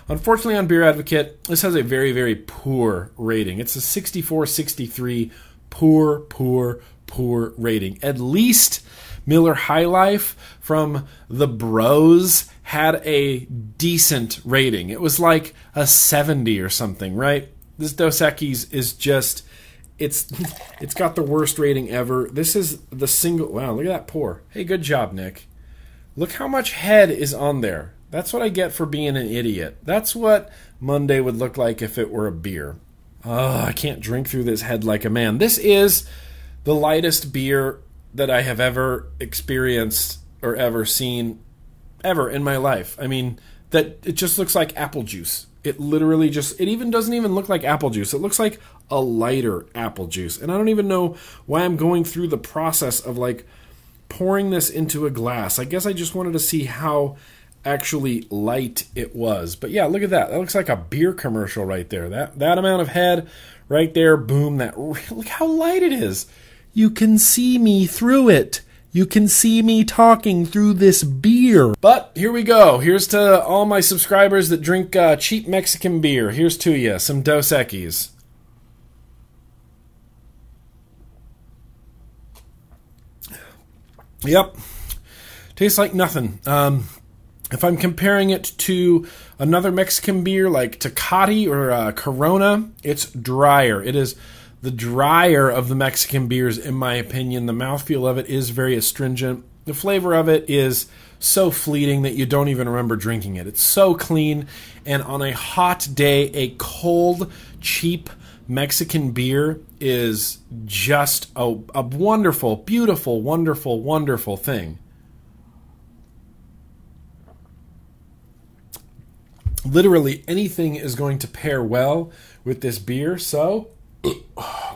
unfortunately on Beer Advocate, this has a very, very poor rating. It's a 64-63 poor, poor, poor rating. At least Miller High Life from the Bros had a decent rating. It was like a 70 or something, right? This Dos Equis is just, it's got the worst rating ever. This is the single, wow, look at that pour. Hey, good job, Nick. Look how much head is on there. That's what I get for being an idiot. That's what Monday would look like if it were a beer. Oh, I can't drink through this head like a man. This is the lightest beer that I have ever experienced or ever seen ever in my life. I mean, that it just looks like apple juice. It literally just, it even doesn't even look like apple juice. It looks like a lighter apple juice. And I don't even know why I'm going through the process of like pouring this into a glass. I guess I just wanted to see how actually light it was. But yeah, look at that. That looks like a beer commercial right there. That amount of head right there, boom, that, look how light it is. You can see me through it. You can see me talking through this beer. But here we go. Here's to all my subscribers that drink cheap Mexican beer. Here's to you, some Dos Equis. Yep. Tastes like nothing. If I'm comparing it to another Mexican beer like Tecate or Corona, it's drier. It is the drier of the Mexican beers, in my opinion. The mouthfeel of it is very astringent. The flavor of it is so fleeting that you don't even remember drinking it. It's so clean, and on a hot day, a cold, cheap Mexican beer is just a wonderful, beautiful, wonderful, wonderful thing. Literally anything is going to pair well with this beer, so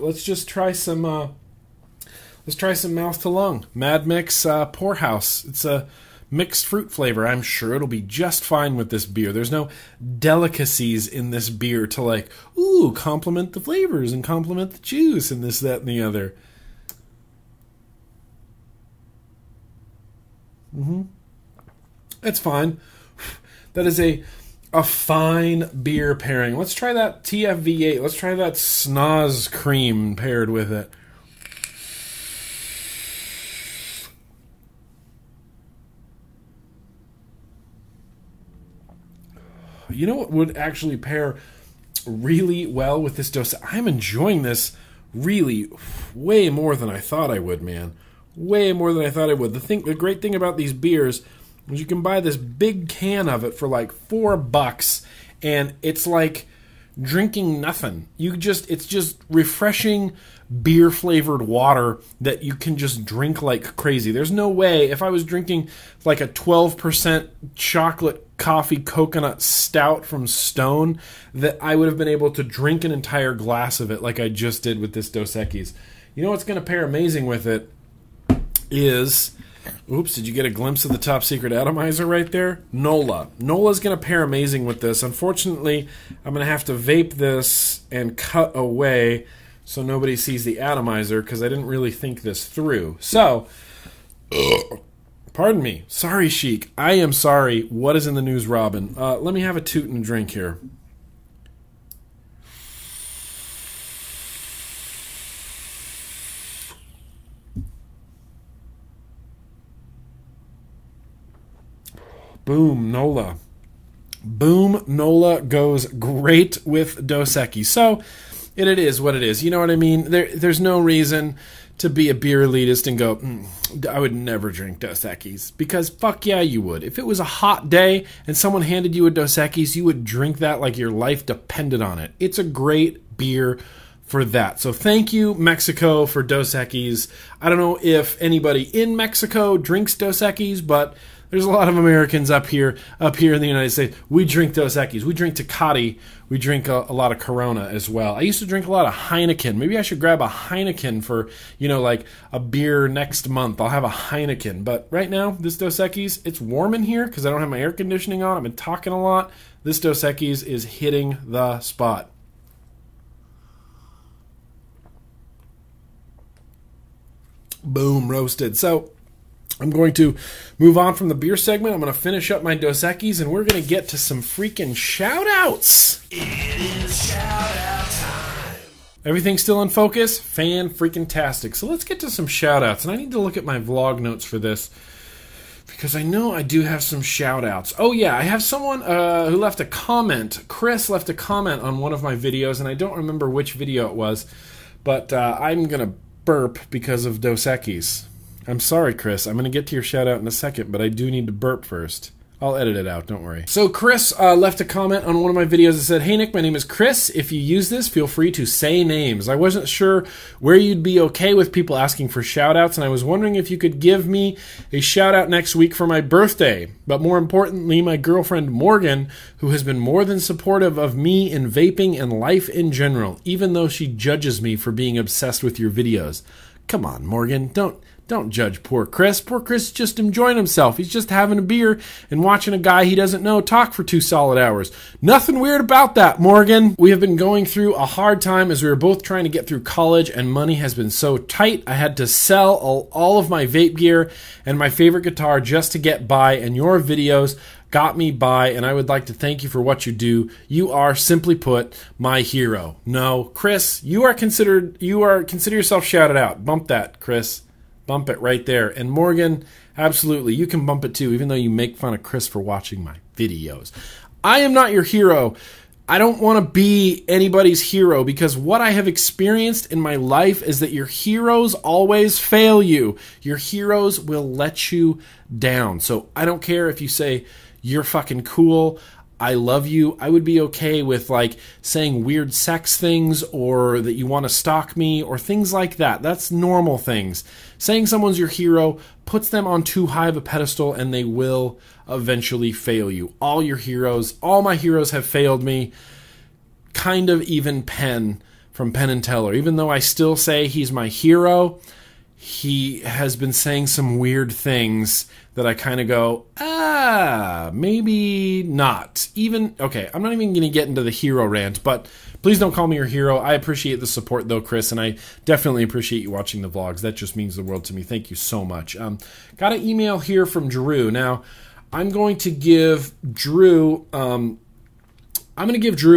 let's just try some. Let's try some mouth to lung Mad Mix Pour House. It's a mixed fruit flavor. I'm sure it'll be just fine with this beer. There's no delicacies in this beer to like, ooh, complement the flavors and complement the juice and this, that, and the other. It's fine. That is a fine beer pairing. Let's try that TFV8. Let's try that Snoz Cream paired with it. You know what would actually pair really well with this dose? I'm enjoying this really way more than I thought I would, man. Way more than I thought I would. The great thing about these beers, you can buy this big can of it for like $4, and it's like drinking nothing. It's just refreshing beer flavored water that you can just drink like crazy. There's no way, if I was drinking like a 12% chocolate coffee coconut stout from Stone, that I would have been able to drink an entire glass of it like I just did with this Dos Equis. You know what's going to pair amazing with it is, oops, did you get a glimpse of the top secret atomizer right there? NOLA. NOLA's going to pair amazing with this. Unfortunately, I'm going to have to vape this and cut away so nobody sees the atomizer because I didn't really think this through. So, pardon me. Sorry, Sheik. I am sorry. What is in the news, Robin? Let me have a toot and a drink here. Boom, NOLA. Boom, NOLA goes great with Dos Equis. So, it is what it is. You know what I mean? There's no reason to be a beer elitist and go, I would never drink Dos Equis. Because fuck yeah, you would. If it was a hot day and someone handed you a Dos Equis, you would drink that like your life depended on it. It's a great beer for that. So thank you, Mexico, for Dos Equis. I don't know if anybody in Mexico drinks Dos Equis, but There's a lot of Americans up here in the United States. We drink Dos Equis. We drink Tecate. We drink a lot of Corona as well. I used to drink a lot of Heineken. Maybe I should grab a Heineken for, you know, like a beer next month. I'll have a Heineken. But right now, this Dos Equis, it's warm in here because I don't have my air conditioning on. I've been talking a lot. This Dos Equis is hitting the spot. Boom, roasted. So I'm going to move on from the beer segment. I'm going to finish up my Dos Equis, and we're going to get to some freaking shout-outs. It is shout-out time. Everything's still in focus? Fan-freaking-tastic. So let's get to some shout-outs, and I need to look at my vlog notes for this because I know I do have some shout-outs. Oh, yeah, I have someone who left a comment. Chris left a comment on one of my videos, and I don't remember which video it was, but I'm going to burp because of Dos Equis. I'm sorry, Chris. I'm going to get to your shout-out in a second, but I do need to burp first. I'll edit it out, don't worry. So Chris left a comment on one of my videos that said, "Hey Nick, my name is Chris. If you use this, feel free to say names. I wasn't sure where you'd be okay with people asking for shout-outs, and I was wondering if you could give me a shout-out next week for my birthday. But more importantly, my girlfriend Morgan, who has been more than supportive of me in vaping and life in general, even though she judges me for being obsessed with your videos." Come on, Morgan, don't judge poor Chris. Poor Chris is just enjoying himself. He's just having a beer and watching a guy he doesn't know talk for 2 solid hours. Nothing weird about that, Morgan. We have been going through a hard time as we were both trying to get through college, and money has been so tight. I had to sell all of my vape gear and my favorite guitar just to get by, and your videos got me by, and I would like to thank you for what you do. You are, simply put, my hero. No, Chris, consider yourself shouted out. Bump that, Chris. Bump it right there. And Morgan, absolutely, you can bump it too, even though you make fun of Chris for watching my videos. I am not your hero. I don't want to be anybody's hero, because what I have experienced in my life is that your heroes always fail you. Your heroes will let you down. So I don't care if you say, "You're fucking cool. I love you." I would be okay with like saying weird sex things or that you want to stalk me or things like that. That's normal things. Saying someone's your hero puts them on too high of a pedestal, and they will eventually fail you. All your heroes, all my heroes have failed me. Kind of even Penn from Penn & Teller. Even though I still say he's my hero, he has been saying some weird things that I kind of go, ah, maybe not. Even, okay, I'm not even going to get into the hero rant, but please don't call me your hero. I appreciate the support, though, Chris, and I definitely appreciate you watching the vlogs. That just means the world to me. Thank you so much. Got an email here from Drew. Now, I'm going to give Drew,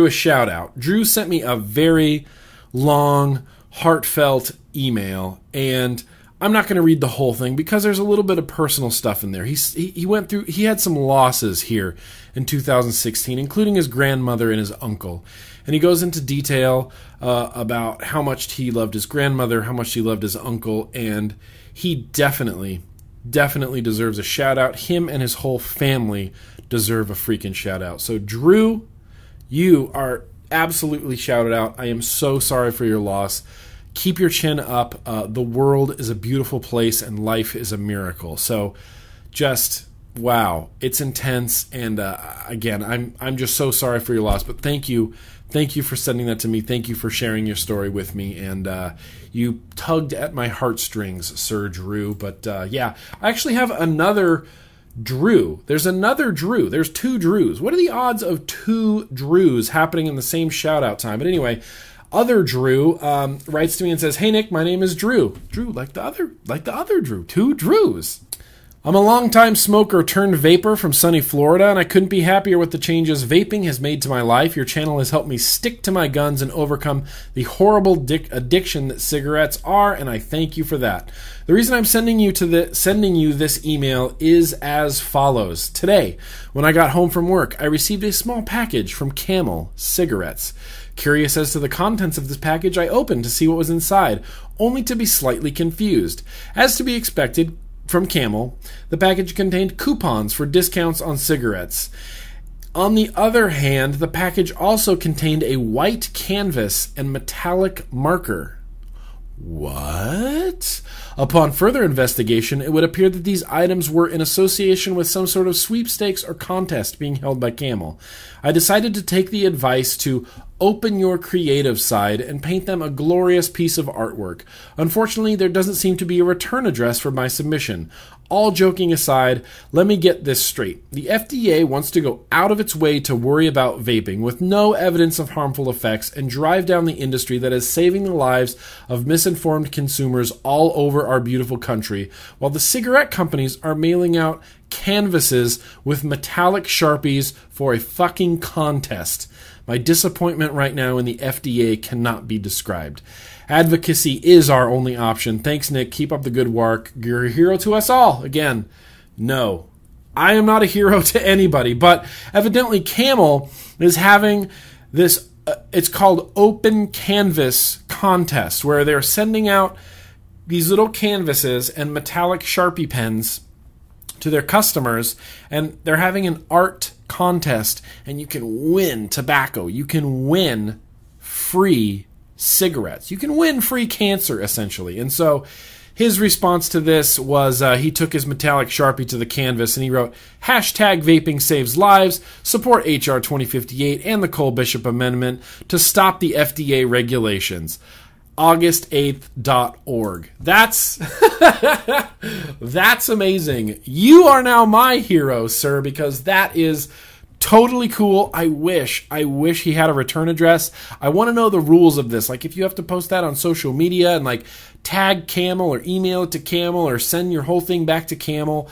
a shout-out. Drew sent me a very long, heartfelt email, and I'm not going to read the whole thing because there's a little bit of personal stuff in there. He went through, he had some losses here in 2016, including his grandmother and his uncle. And he goes into detail about how much he loved his grandmother, how much he loved his uncle, and he definitely deserves a shout out. Him and his whole family deserve a freaking shout out. So Drew, you are absolutely shouted out. I am so sorry for your loss. Keep your chin up. The world is a beautiful place, and life is a miracle. So, just wow, it's intense. And again, I'm just so sorry for your loss. But thank you for sending that to me. Thank you for sharing your story with me. And you tugged at my heartstrings, Sir Drew. But yeah, I actually have another Drew. There's another Drew. There's 2 Drews. What are the odds of 2 Drews happening in the same shout out time? But anyway. Other Drew writes to me and says, "Hey Nick, my name is Drew." Drew, like the other Drew. 2 Drews. "I'm a longtime smoker turned vapor from sunny Florida, and I couldn't be happier with the changes vaping has made to my life. Your channel has helped me stick to my guns and overcome the horrible addiction that cigarettes are, and I thank you for that. The reason I'm sending you this email is as follows. Today, when I got home from work, I received a small package from Camel Cigarettes. Curious as to the contents of this package, I opened to see what was inside, only to be slightly confused. As to be expected from Camel, the package contained coupons for discounts on cigarettes. On the other hand, the package also contained a white canvas and metallic marker." What? Upon further investigation, it would appear that these items were in association with some sort of sweepstakes or contest being held by Camel. I decided to take the advice to open your creative side and paint them a glorious piece of artwork. Unfortunately, there doesn't seem to be a return address for my submission. All joking aside, let me get this straight. The FDA wants to go out of its way to worry about vaping with no evidence of harmful effects and drive down the industry that is saving the lives of misinformed consumers all over our beautiful country, while the cigarette companies are mailing out canvases with metallic Sharpies for a fucking contest. My disappointment right now in the FDA cannot be described. Advocacy is our only option. Thanks, Nick. Keep up the good work. You're a hero to us all. Again, no. I am not a hero to anybody, but evidently Camel is having this, it's called Open Canvas Contest, where they're sending out these little canvases and metallic Sharpie pens to their customers, and they're having an art contest, and you can win tobacco, you can win free cigarettes, you can win free cancer, essentially. And so his response to this was he took his metallic Sharpie to the canvas and he wrote, hashtag vaping saves lives, support HR 2058 and the Cole Bishop Amendment to stop the FDA regulations. August8th.org. That's that's amazing. You are now my hero, sir, because that is totally cool. I wish he had a return address. I want to know the rules of this. Like, if you have to post that on social media and like tag Camel or email it to Camel or send your whole thing back to Camel,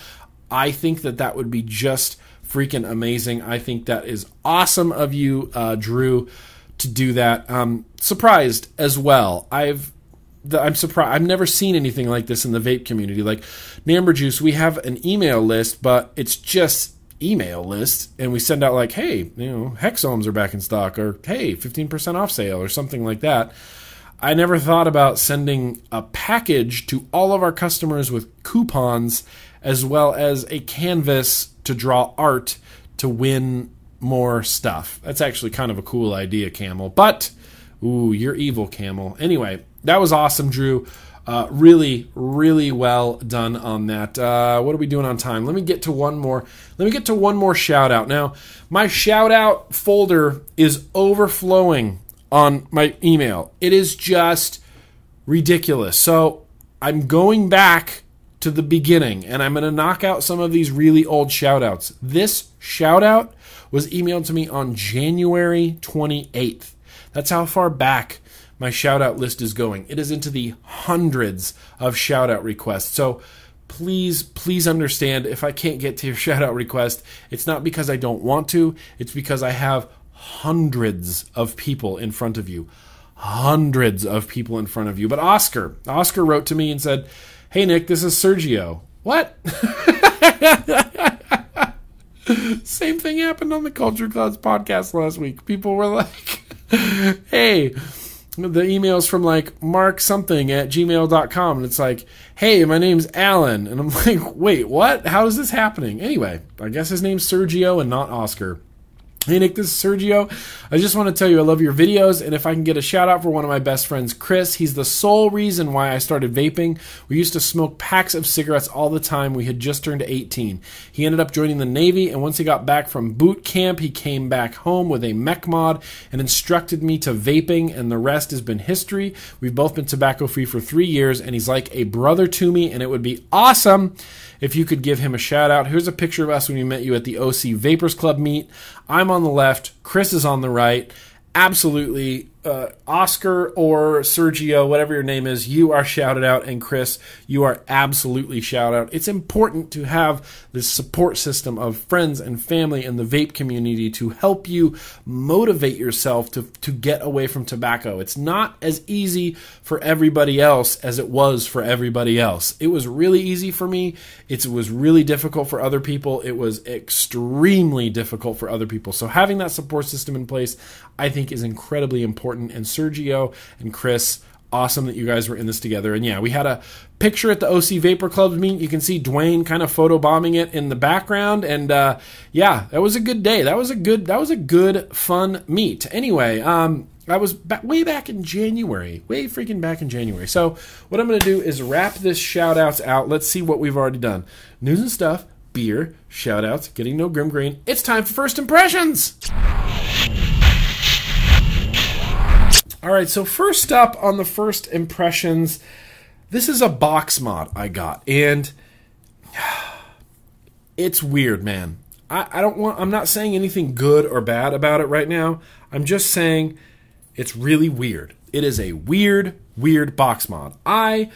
I think that that would be just freaking amazing. I think that is awesome of you, Drew, to do that. Surprised as well. I'm surprised. I've never seen anything like this in the vape community. Like Namber Juice, we have an email list, but it's just email list, and we send out like, hey, you know, Hex Ohms are back in stock, or hey, 15% off sale, or something like that. I never thought about sending a package to all of our customers with coupons, as well as a canvas to draw art to win more stuff. That's actually kind of a cool idea, Camel. But, ooh, you're evil, Camel. Anyway, that was awesome, Drew. Really, really well done on that. What are we doing on time? Let me get to one more. Let me get to one more shout out. Now, my shout out folder is overflowing on my email. It is just ridiculous. So I'm going back to the beginning, and I'm going to knock out some of these really old shout outs. This shout out was emailed to me on January 28th. That's how far back my shout-out list is going. It is into the hundreds of shout-out requests. So please, please understand, if I can't get to your shout-out request, it's not because I don't want to. It's because I have hundreds of people in front of you. Hundreds of people in front of you. But Oscar wrote to me and said, hey, Nick, this is Sergio. What? Same thing happened on the Culture Clouds podcast last week. People were like, hey, the email's from like Mark something at gmail.com. And it's like, hey, my name's Alan. And I'm like, wait, what? How is this happening? Anyway, I guess his name's Sergio and not Oscar. Hey, Nick, this is Sergio. I just want to tell you I love your videos, and if I can get a shout-out for one of my best friends, Chris. He's the sole reason why I started vaping. We used to smoke packs of cigarettes all the time. We had just turned 18. He ended up joining the Navy, and once he got back from boot camp, he came back home with a mech mod and instructed me to vaping, and the rest has been history. We've both been tobacco-free for 3 years, and he's like a brother to me, and it would be awesome if you could give him a shout-out. Here's a picture of us when we met you at the OC Vapers Club meet. I'm on the left, Chris is on the right. Absolutely, Oscar or Sergio, whatever your name is, you are shouted out, and Chris, you are absolutely shouted out. It's important to have this support system of friends and family in the vape community to help you motivate yourself to get away from tobacco. It's not as easy for everybody else as it was for everybody else. It was really easy for me. It was really difficult for other people. It was extremely difficult for other people. So having that support system in place, I think, is incredibly important. And Sergio and Chris, awesome that you guys were in this together. And yeah, we had a picture at the OC Vapor Club meet. You can see Dwayne kind of photobombing it in the background. And yeah, that was a good day. That was a good fun meet. Anyway, I was way back in January, way freaking back in January. So what I'm going to do is wrap this shout-outs out. Let's see what we've already done. News and stuff, beer, shout-outs, getting no grim green. It's time for First Impressions. All right, so first up on the First Impressions, this is a box mod I got, and it's weird, man. I'm not saying anything good or bad about it right now. I'm just saying it's really weird. It is a weird, weird box mod. I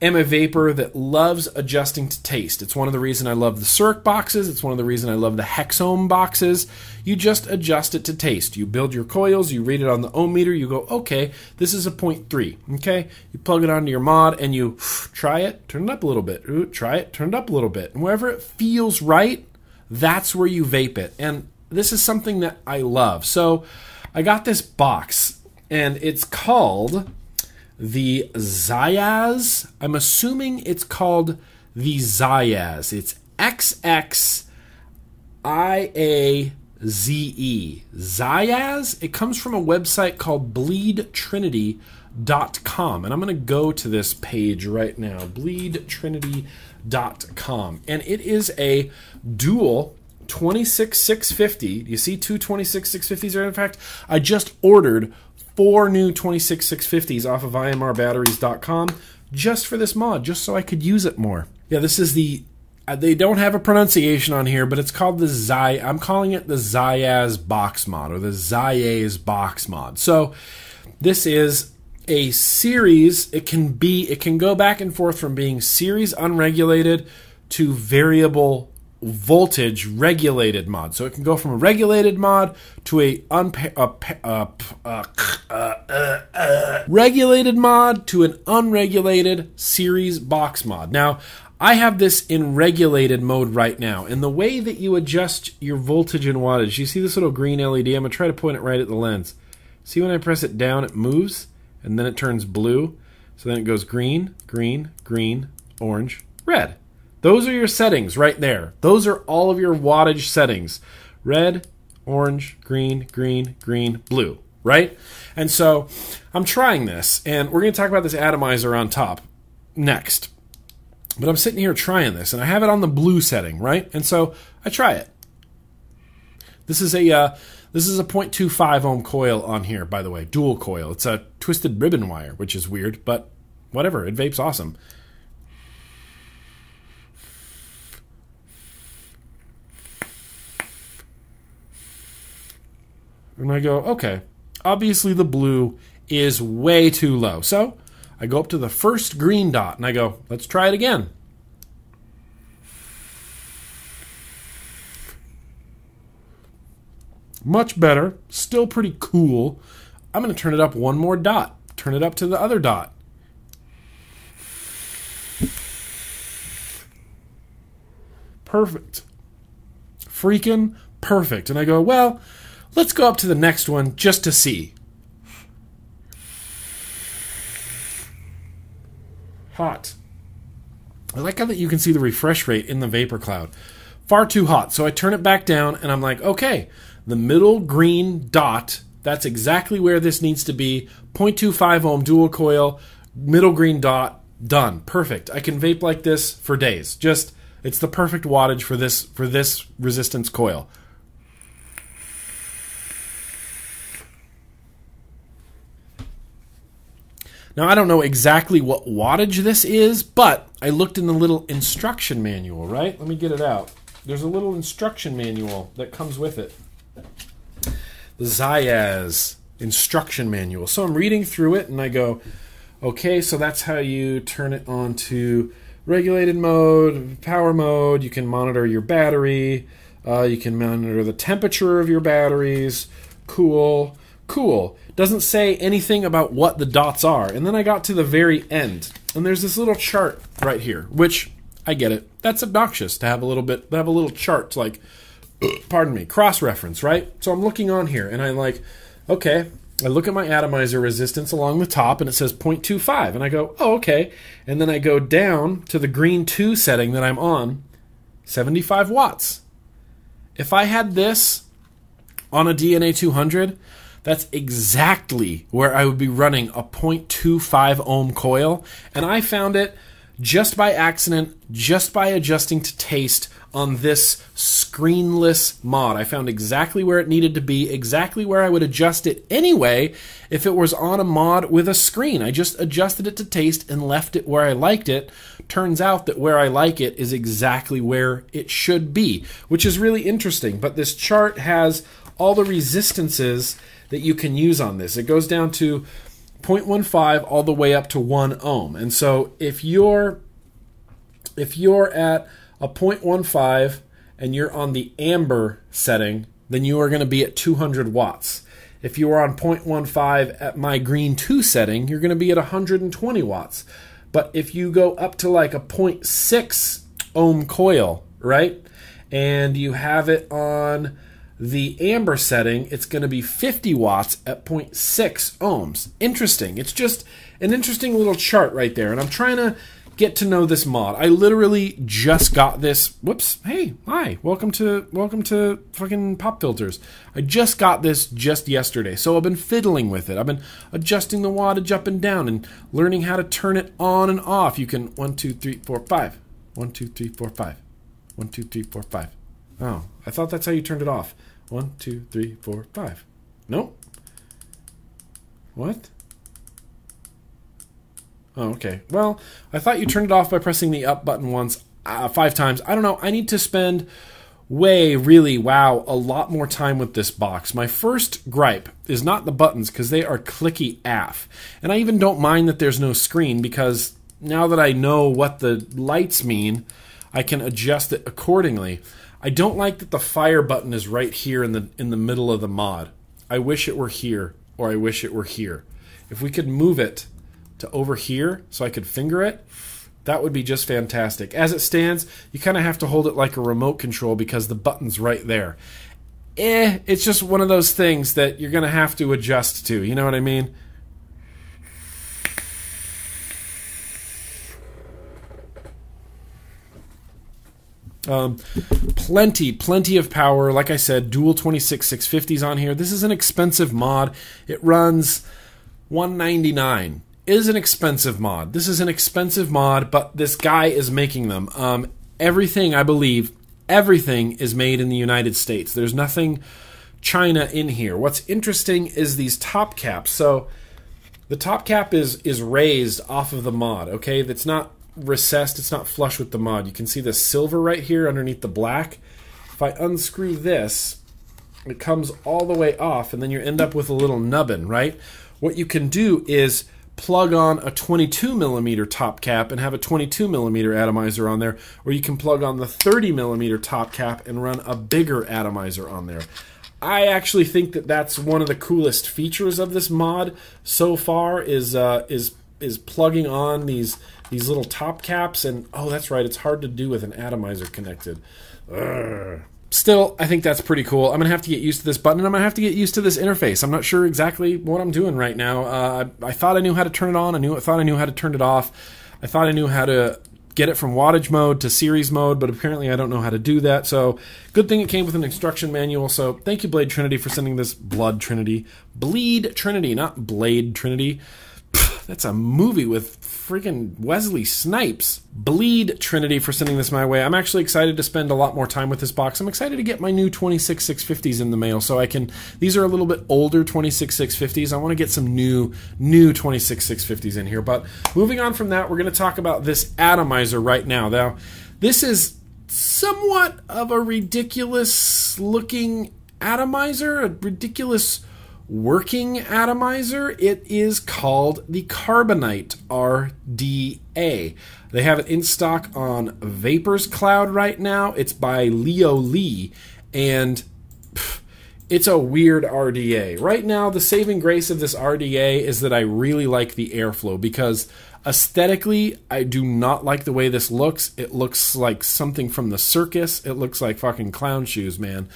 am a vapor that loves adjusting to taste. It's one of the reasons I love the Circ boxes. It's one of the reasons I love the Hex Ohm boxes. You just adjust it to taste. You build your coils. You read it on the ohm meter. You go, okay, this is a 0.3. Okay, you plug it onto your mod and you try it, turn it up a little bit. Ooh, try it, turn it up a little bit. And wherever it feels right, that's where you vape it. And this is something that I love. So I got this box, and it's called the Zayaz. I'm assuming it's called the Zayaz. It's XXIAZE. Zayaz. It comes from a website called bleedtrinity.com. And I'm going to go to this page right now, bleedtrinity.com. And it is a dual 26650. You see two 26650s are in fact. I just ordered 4 new 26650s off of imrbatteries.com just for this mod, just so I could use it more. Yeah, this is the, they don't have a pronunciation on here, but it's called the Zay, I'm calling it the Zayaz box mod or the Zayaz box mod. So this is a series, it can go back and forth from being series unregulated to variable voltage regulated mod. So it can go from a regulated mod to a regulated mod to an unregulated series box mod. Now, I have this in regulated mode right now, and the way that you adjust your voltage and wattage, you see this little green LED? I'm gonna try to point it right at the lens. See, when I press it down, it moves, and then it turns blue. So then it goes green, green, green, orange, red. Those are your settings right there. Those are all of your wattage settings. Red, orange, green, green, green, blue, right? And so I'm trying this, and we're going to talk about this atomizer on top next. But I'm sitting here trying this, and I have it on the blue setting, right? And so I try it. This is a 0.25 ohm coil on here, by the way, dual coil. It's a twisted ribbon wire, which is weird, but whatever. It vapes awesome. And I go, okay, obviously the blue is way too low. So I go up to the first green dot, and I go, let's try it again. Much better, still pretty cool. I'm going to turn it up one more dot, turn it up to the other dot. Perfect. Freaking perfect. And I go, well, let's go up to the next one just to see. Hot. I like how that you can see the refresh rate in the vapor cloud. Far too hot. So I turn it back down, and I'm like, okay, the middle green dot, that's exactly where this needs to be. 0.25 ohm dual coil, middle green dot, done. Perfect. I can vape like this for days. Just, it's the perfect wattage for this resistance coil. Now, I don't know exactly what wattage this is, but I looked in the little instruction manual, right? Let me get it out. There's a little instruction manual that comes with it. The Zayaz instruction manual. So I'm reading through it, and I go, okay, so that's how you turn it on to regulated mode, power mode. You can monitor your battery. You can monitor the temperature of your batteries. Cool. Cool. Doesn't say anything about what the dots are. And then I got to the very end, and there's this little chart right here, which I get it. That's obnoxious to have a little chart to, like, pardon me, cross-reference, right? So I'm looking on here, and I'm like, okay, I look at my atomizer resistance along the top, and it says 0.25, and I go, oh, okay. And then I go down to the green 2 setting that I'm on, 75 watts. If I had this on a DNA 200, That's exactly where I would be running a 0.25 ohm coil, and I found it just by accident, just by adjusting to taste on this screenless mod. I found exactly where it needed to be, exactly where I would adjust it anyway if it was on a mod with a screen. I just adjusted it to taste and left it where I liked it. Turns out that where I like it is exactly where it should be, which is really interesting. But this chart has all the resistances that you can use on this. It goes down to 0.15 all the way up to 1 ohm. And so if you're at a 0.15 and you're on the amber setting, then you are going to be at 200 watts. If you are on 0.15 at my green 2 setting, you're going to be at 120 watts. But if you go up to like a 0.6 ohm coil, right, and you have it on the amber setting, it's going to be 50 watts at 0.6 ohms. Interesting. It's just an interesting little chart right there, and I'm trying to get to know this mod. I literally just got this. Whoops. Hey, hi. Welcome to fucking Pop Filters. I just got this just yesterday, so I've been fiddling with it. I've been adjusting the wattage up and down and learning how to turn it on and off. You can 1, 2, 3, 4, 5. 1, 2, 3, 4, 5. 1, 2, 3, 4, 5. Oh, I thought that's how you turned it off. 1, 2, 3, 4, 5. Nope. What? Oh, okay. Well, I thought you turned it off by pressing the up button once, 5 times. I don't know. I need to spend a lot more time with this box. My first gripe is not the buttons, because they are clicky AF. And I even don't mind that there's no screen, because now that I know what the lights mean, I can adjust it accordingly. I don't like that the fire button is right here in the middle of the mod. I wish it were here, or I wish it were here. If we could move it to over here so I could finger it, that would be just fantastic. As it stands, you kind of have to hold it like a remote control because the button's right there. It's just one of those things that you're going to have to adjust to, you know what I mean? Plenty of power. Like I said, dual 26 650s on here. This is an expensive mod. It runs $199. It is an expensive mod. This is an expensive mod, but this guy is making them. Everything, I believe, everything is made in the United States. There's nothing China in here. What's interesting is these top caps. So the top cap is raised off of the mod, okay? That's not recessed, it's not flush with the mod. You can see the silver right here underneath the black. If I unscrew this, it comes all the way off, and then you end up with a little nubbin, right? What you can do is plug on a 22 millimeter top cap and have a 22 millimeter atomizer on there, or you can plug on the 30 millimeter top cap and run a bigger atomizer on there. I actually think that that's one of the coolest features of this mod so far is plugging on these little top caps. And oh, that's right, it's hard to do with an atomizer connected. Urgh. Still, I think that's pretty cool. I'm going to have to get used to this button, and I'm going to have to get used to this interface. I'm not sure exactly what I'm doing right now. I thought I knew how to turn it on. I thought I knew how to turn it off. I thought I knew how to get it from wattage mode to series mode, but apparently I don't know how to do that. So good thing it came with an instruction manual. So thank you, Blade Trinity, for sending this. Bleed Trinity, not Blade Trinity. That's a movie with freaking Wesley Snipes. Bleed Trinity for sending this my way. I'm actually excited to spend a lot more time with this box. I'm excited to get my new 26 650s in the mail so I can... These are a little bit older 26 650s. I want to get some new 26 650s in here. But moving on from that, we're going to talk about this atomizer right now. Now, this is somewhat of a ridiculous looking atomizer, a ridiculous working atomizer. It is called the Carbonite RDA. They have it in stock on Vapors Cloud right now. It's by Leo Lee, and it's a weird RDA. Right now, the saving grace of this RDA is that I really like the airflow, because aesthetically, I do not like the way this looks. It looks like something from the circus. It looks like fucking clown shoes, man.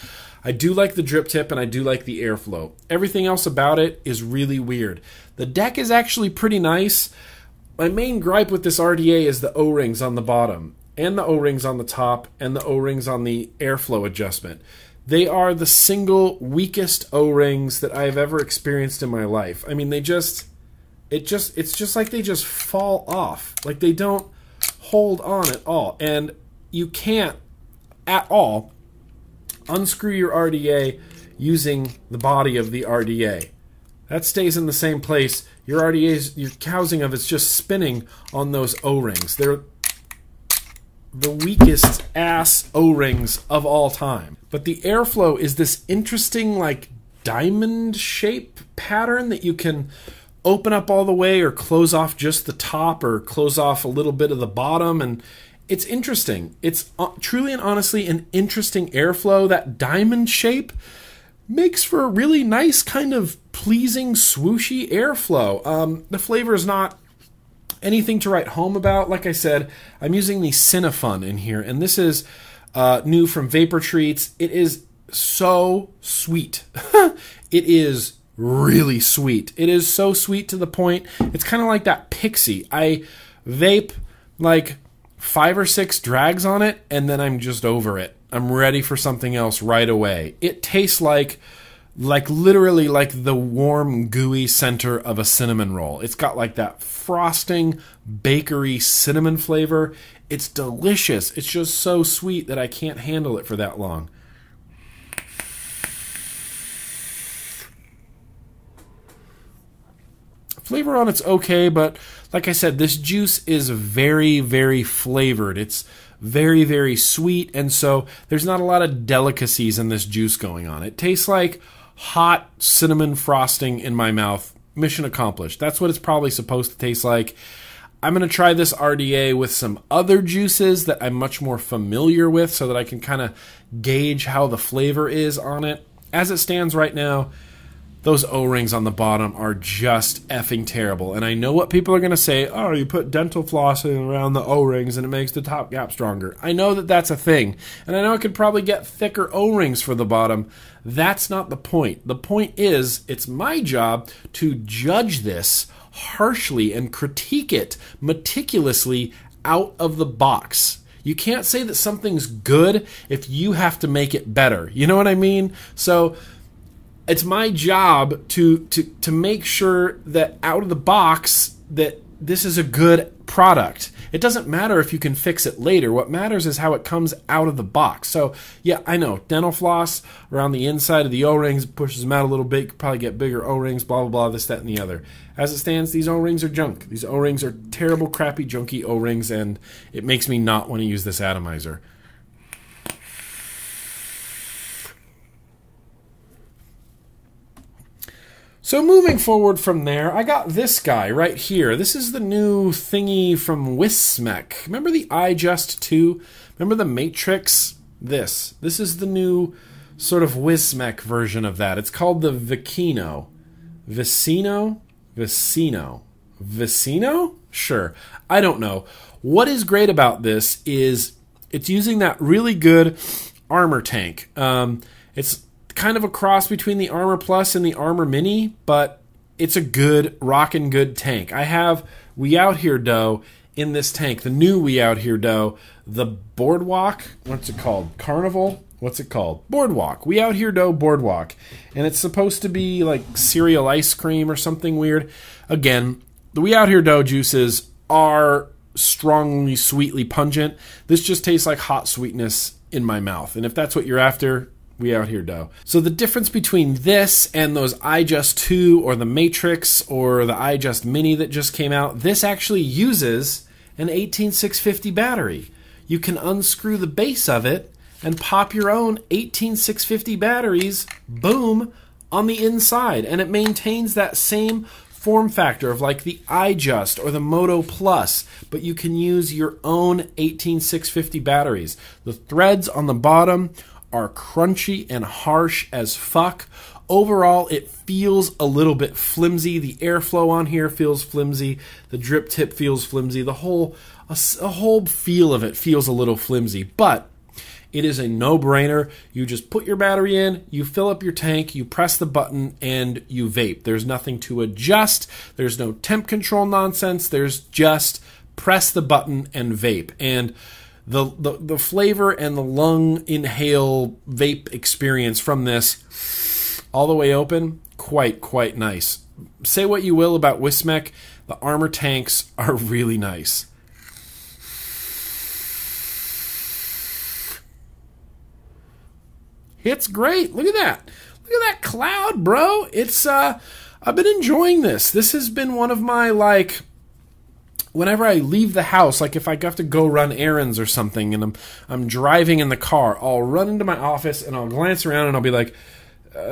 I do like the drip tip, and I do like the airflow. Everything else about it is really weird. The deck is actually pretty nice. My main gripe with this RDA is the O-rings on the bottom, and the O-rings on the top, and the O-rings on the airflow adjustment. They are the single weakest O-rings that I've ever experienced in my life. I mean, it's just like they just fall off. Like they don't hold on at all. And you can't at all unscrew your RDA using the body of the RDA. That stays in the same place. Your RDA's, your housing of it's just spinning on those O-rings. They're the weakest ass O-rings of all time. But the airflow is this interesting like diamond shape pattern that you can open up all the way or close off just the top or close off a little bit of the bottom, and it's interesting. It's truly and honestly an interesting airflow. That diamond shape makes for a really nice kind of pleasing swooshy airflow. The flavor is not anything to write home about. Like I said, I'm using the Cinefun in here, and this is new from Vapor Treats. It is so sweet. It is really sweet. It is so sweet to the point. It's kind of like that Pixie. I vape like 5 or 6 drags on it, and then I'm just over it. I'm ready for something else right away. It tastes like literally like the warm gooey center of a cinnamon roll. It's got like that frosting bakery cinnamon flavor. It's delicious. It's just so sweet that I can't handle it for that long. Flavor on it's okay, but like I said, this juice is very, very flavored. It's very, very sweet, and so there's not a lot of delicacies in this juice going on. It tastes like hot cinnamon frosting in my mouth. Mission accomplished. That's what it's probably supposed to taste like. I'm going to try this RDA with some other juices that I'm much more familiar with so that I can kind of gauge how the flavor is on it. As it stands right now, those O-rings on the bottom are just effing terrible. And I know what people are going to say, oh, you put dental floss around the O-rings and it makes the top gap stronger. I know that that's a thing. And I know I could probably get thicker O-rings for the bottom. That's not the point. The point is, it's my job to judge this harshly and critique it meticulously out of the box. You can't say that something's good if you have to make it better. You know what I mean? So it's my job to make sure that out of the box that this is a good product. It doesn't matter if you can fix it later. What matters is how it comes out of the box. So yeah, I know dental floss around the inside of the O-rings pushes them out a little bit. You could probably get bigger O-rings, blah, blah, blah, this, that, and the other. As it stands, these O-rings are junk. These O-rings are terrible, crappy, junky O-rings, and it makes me not want to use this atomizer. So moving forward from there, I got this guy right here. This is the new thingy from Wismec. Remember the iJust 2? Remember the Matrix? This is the new sort of Wismec version of that. It's called the Vicino. Vicino? Sure. I don't know. What is great about this is it's using that really good armor tank. It's kind of a cross between the Armor Plus and the Armor Mini, but it's a good, rockin' good tank. I have We Out Here Dough in this tank, the new We Out Here Dough, the Boardwalk, what's it called? Carnival? What's it called? Boardwalk. We Out Here Dough Boardwalk. And it's supposed to be like cereal ice cream or something weird. Again, the We Out Here Dough juices are strongly, sweetly pungent. This just tastes like hot sweetness in my mouth. And if that's what you're after, We Out Here Dough. So the difference between this and those iJust 2 or the Matrix or the iJust Mini that just came out, this actually uses an 18650 battery. You can unscrew the base of it and pop your own 18650 batteries, boom, on the inside. And it maintains that same form factor of like the iJust or the Moto Plus, but you can use your own 18650 batteries. The threads on the bottom are crunchy and harsh as fuck. Overall, it feels a little bit flimsy. The airflow on here feels flimsy. The drip tip feels flimsy. The whole, a whole feel of it feels a little flimsy, but it is a no-brainer. You just put your battery in, you fill up your tank, you press the button, and you vape. There's nothing to adjust. There's no temp control nonsense. There's just press the button and vape. And the flavor and the lung inhale vape experience from this all the way open, quite nice. Say what you will about Wismec, the armor tanks are really nice. It's great. Look at that. Look at that cloud, bro. It's I've been enjoying this. This has been one of my, like, whenever I leave the house, like if I have to go run errands or something and I'm driving in the car, I'll run into my office and I'll glance around and I'll be like, I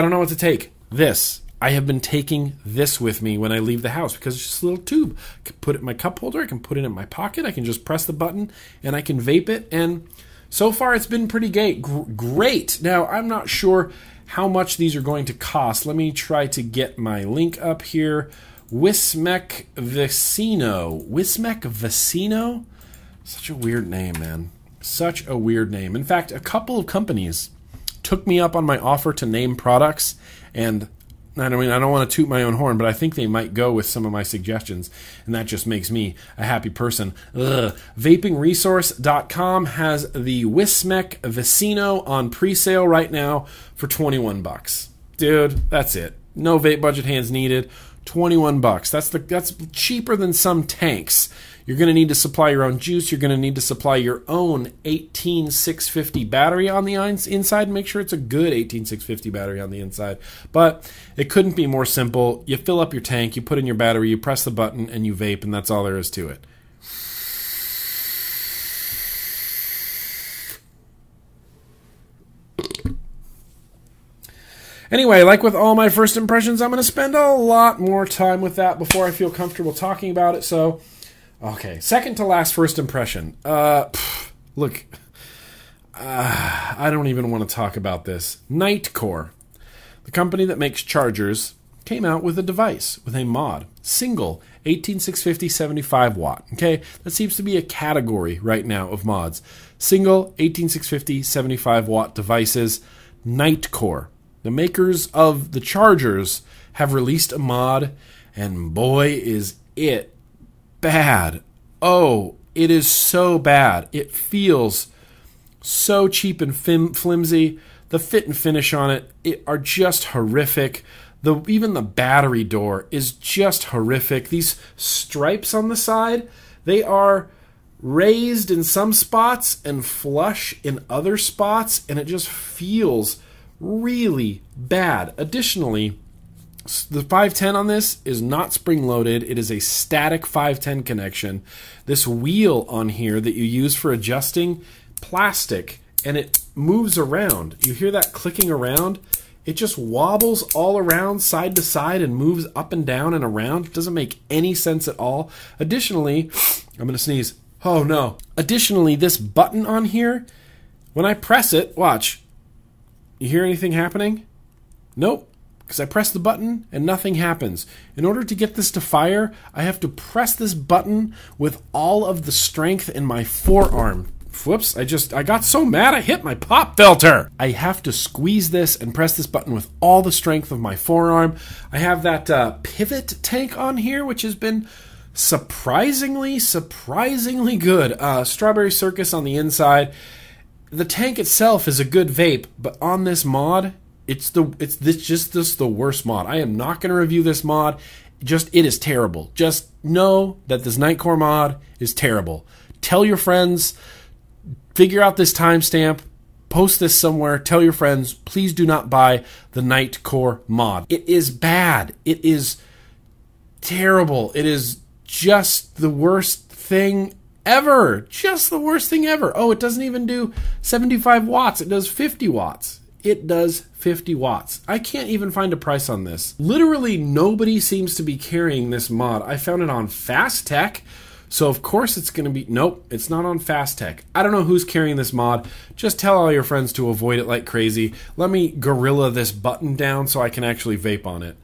don't know what to take. This. I have been taking this with me when I leave the house because it's just a little tube. I can put it in my cup holder. I can put it in my pocket. I can just press the button and I can vape it. And so far, it's been pretty great. Now, I'm not sure how much these are going to cost. Let me try to get my link up here. Wismec Vicino. Wismec Vicino? Such a weird name, man. Such a weird name. In fact, a couple of companies took me up on my offer to name products, and I mean, I don't want to toot my own horn, but I think they might go with some of my suggestions, and that just makes me a happy person. Ugh. VapingResource.com has the Wismec Vicino on pre-sale right now for 21 bucks. Dude, that's it. No vape budget hands needed. 21 bucks. That's cheaper than some tanks. You're going to need to supply your own juice. You're going to need to supply your own 18650 battery on the inside. Make sure it's a good 18650 battery on the inside. But it couldn't be more simple. You fill up your tank, you put in your battery, you press the button, and you vape, and that's all there is to it. Anyway, like with all my first impressions, I'm going to spend a lot more time with that before I feel comfortable talking about it. So, okay, second to last first impression. Look, I don't even want to talk about this. Nitecore, the company that makes chargers, came out with a device, with a mod, single, 18650 75 watt. Okay, that seems to be a category right now of mods. Single, 18650 75 watt devices, Nitecore. The makers of the chargers have released a mod, and boy is it bad. Oh, it is so bad. It feels so cheap and flimsy. The fit and finish on it are just horrific. Even the battery door is just horrific. These stripes on the side, they are raised in some spots and flush in other spots, and it just feels really bad. Additionally, the 510 on this is not spring-loaded. It is a static 510 connection. This wheel on here that you use for adjusting, plastic, and it moves around. You hear that clicking around? It just wobbles all around side to side and moves up and down and around. It doesn't make any sense at all. Additionally, I'm going to sneeze. Oh, no. Additionally, this button on here, when I press it, watch. You hear anything happening? Nope, because I press the button and nothing happens. In order to get this to fire, I have to press this button with all of the strength in my forearm. Whoops, I got so mad I hit my pop filter. I have to squeeze this and press this button with all the strength of my forearm. I have that pivot tank on here, which has been surprisingly good. Strawberry Circus on the inside. The tank itself is a good vape, but on this mod, it's just the worst mod. I am not going to review this mod. It is terrible. Just know that this Nitecore mod is terrible. Tell your friends. Figure out this timestamp. Post this somewhere. Tell your friends. Please do not buy the Nitecore mod. It is bad. It is terrible. It is just the worst thing ever. Just the worst thing ever. Oh, it doesn't even do 75 watts. It does 50 watts. It does 50 watts. I can't even find a price on this. Literally nobody seems to be carrying this mod. I found it on Fast Tech, so of course it's going to be... Nope, it's not on Fast Tech. I don't know who's carrying this mod. Just tell all your friends to avoid it like crazy. Let me gorilla this button down so I can actually vape on it.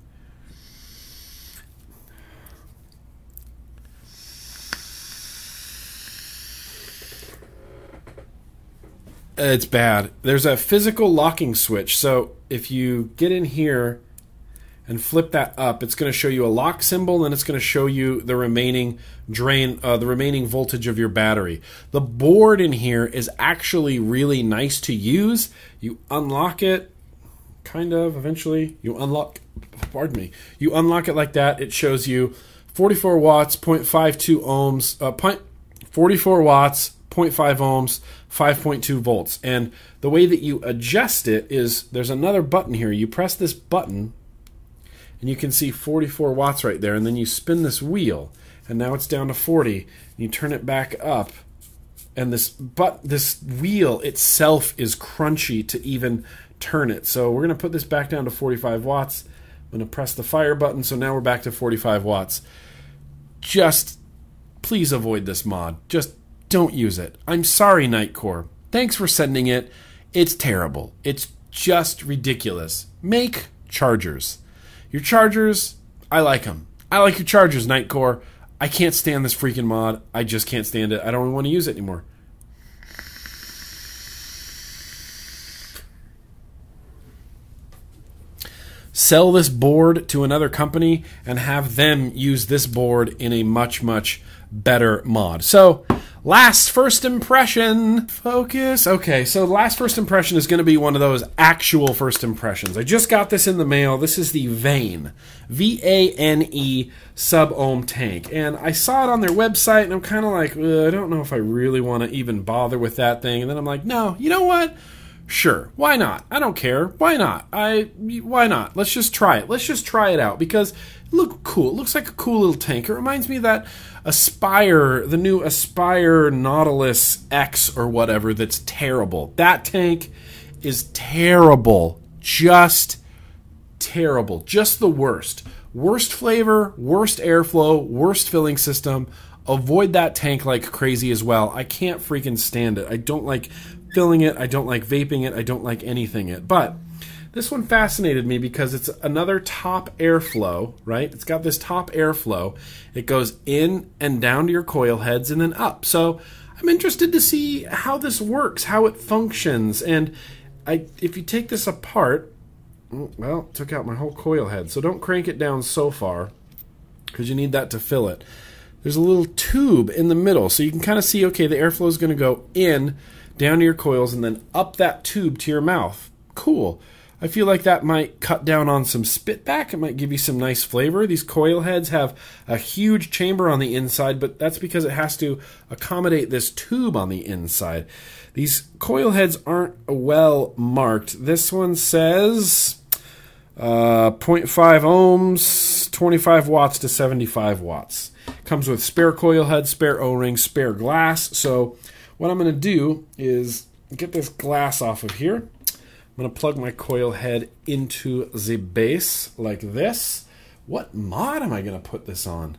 It's bad. There's a physical locking switch, so if you get in here and flip that up, it's going to show you a lock symbol, and it's going to show you the remaining drain, the remaining voltage of your battery. The board in here is actually really nice to use. You unlock it, kind of, eventually. You unlock, pardon me, you unlock it like that. It shows you 44 watts, 0.52 ohms, 44 watts, 0.5 ohms, 5.2 volts. And the way that you adjust it is there's another button here. You press this button, and you can see 44 watts right there, and then you spin this wheel, and now it's down to 40, and you turn it back up, and this wheel itself is crunchy to even turn it. So we're going to put this back down to 45 watts. I'm going to press the fire button, so now we're back to 45 watts. Just please avoid this mod. Just don't use it. I'm sorry, Nightcore. Thanks for sending it. It's terrible. It's just ridiculous. Make chargers. Your chargers, I like them. I like your chargers, Nightcore. I can't stand this freaking mod. I just can't stand it. I don't even want to use it anymore. Sell this board to another company and have them use this board in a much, much better mod. So, last first impression. Focus. Okay, so last first impression is going to be one of those actual first impressions. I just got this in the mail. This is the Vane, V-A-N-E sub-ohm tank. And I saw it on their website, and I'm kind of like, I don't know if I really want to even bother with that thing. And then I'm like, no, you know what? Sure, why not? I don't care. Why not? Why not? Let's just try it. Let's just try it out, because it looked cool. It looks like a cool little tank. It reminds me of that Aspire, the new Aspire Nautilus X or whatever, that's terrible. That tank is terrible. Just terrible. Just the worst. Worst flavor, worst airflow, worst filling system. Avoid that tank like crazy as well. I can't freaking stand it. I don't like filling it, I don't like vaping it, I don't like anything it. But this one fascinated me because it's another top airflow, right? It's got this top airflow. It goes in and down to your coil heads and then up. So I'm interested to see how this works, how it functions. And if you take this apart, well, took out my whole coil head. So don't crank it down so far because you need that to fill it. There's a little tube in the middle. So you can kind of see, okay, the airflow is going to go in, down to your coils, and then up that tube to your mouth. Cool. I feel like that might cut down on some spit back. It might give you some nice flavor. These coil heads have a huge chamber on the inside, but that's because it has to accommodate this tube on the inside. These coil heads aren't well marked. This one says 0.5 ohms, 25 watts to 75 watts. Comes with spare coil head, spare O-ring, spare glass. So what I'm going to do is get this glass off of here. I'm going to plug my coil head into the base like this. What mod am I going to put this on?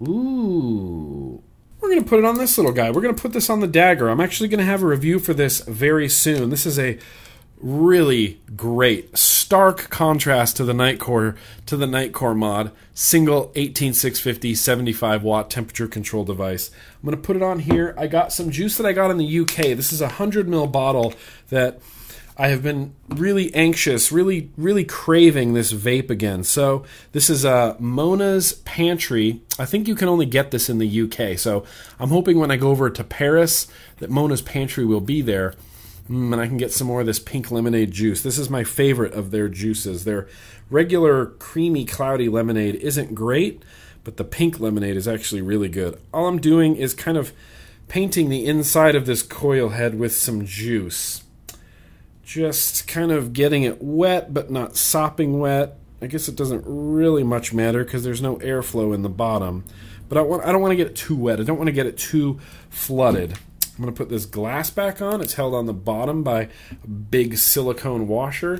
Ooh. We're going to put it on this little guy. We're going to put this on the Dagger. I'm actually going to have a review for this very soon. This is a really great, stark contrast to the Nightcore mod, single 18650 75 watt temperature control device. I'm going to put it on here. I got some juice that I got in the UK. This is a 100 ml bottle that I have been really anxious, really craving this vape again. So this is a Mona's Pantry. I think you can only get this in the UK. So I'm hoping when I go over to Paris that Mona's Pantry will be there. And I can get some more of this pink lemonade juice. This is my favorite of their juices. Their regular creamy, cloudy lemonade isn't great, but the pink lemonade is actually really good. All I'm doing is kind of painting the inside of this coil head with some juice. Just kind of getting it wet, but not sopping wet. I guess it doesn't really much matter because there's no airflow in the bottom. But I don't want to get it too wet. I don't want to get it too flooded. I'm going to put this glass back on. It's held on the bottom by a big silicone washer.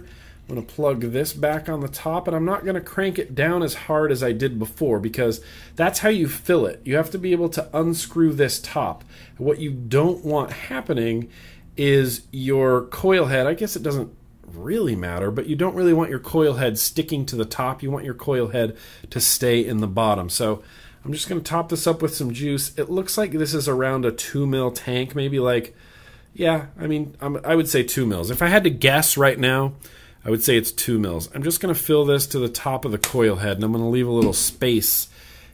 I'm going to plug this back on the top, and I'm not going to crank it down as hard as I did before because that's how you fill it. You have to be able to unscrew this top. What you don't want happening is your coil head, I guess it doesn't really matter, but you don't really want your coil head sticking to the top. You want your coil head to stay in the bottom. So I'm just going to top this up with some juice. It looks like this is around a 2 ml tank, maybe like, yeah, I mean, I would say 2 mils. If I had to guess right now, I would say it's 2 mils. I'm just going to fill this to the top of the coil head, and I'm going to leave a little space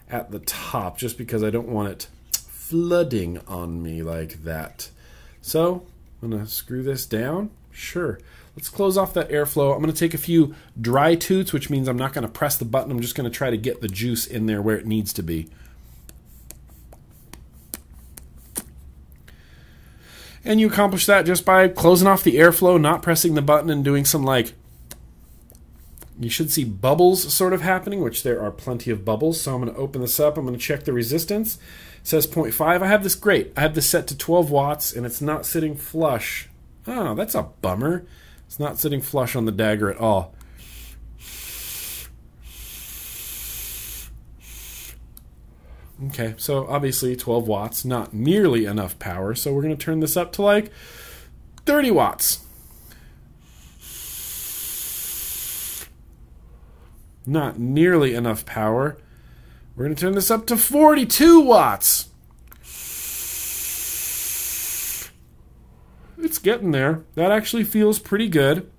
at the top just because I don't want it flooding on me like that. So I'm going to screw this down. Sure. Let's close off that airflow. I'm going to take a few dry toots, which means I'm not going to press the button. I'm just going to try to get the juice in there where it needs to be. And you accomplish that just by closing off the airflow, not pressing the button, and doing some, like, you should see bubbles sort of happening, which there are plenty of bubbles. So I'm going to open this up. I'm going to check the resistance. It says 0.5. I have this great. I have this set to 12 watts, and it's not sitting flush. Oh, that's a bummer. It's not sitting flush on the dagger at all. Okay, so obviously 12 watts, not nearly enough power, so we're going to turn this up to like 30 watts. Not nearly enough power. We're going to turn this up to 42 watts. It's getting there. That actually feels pretty good.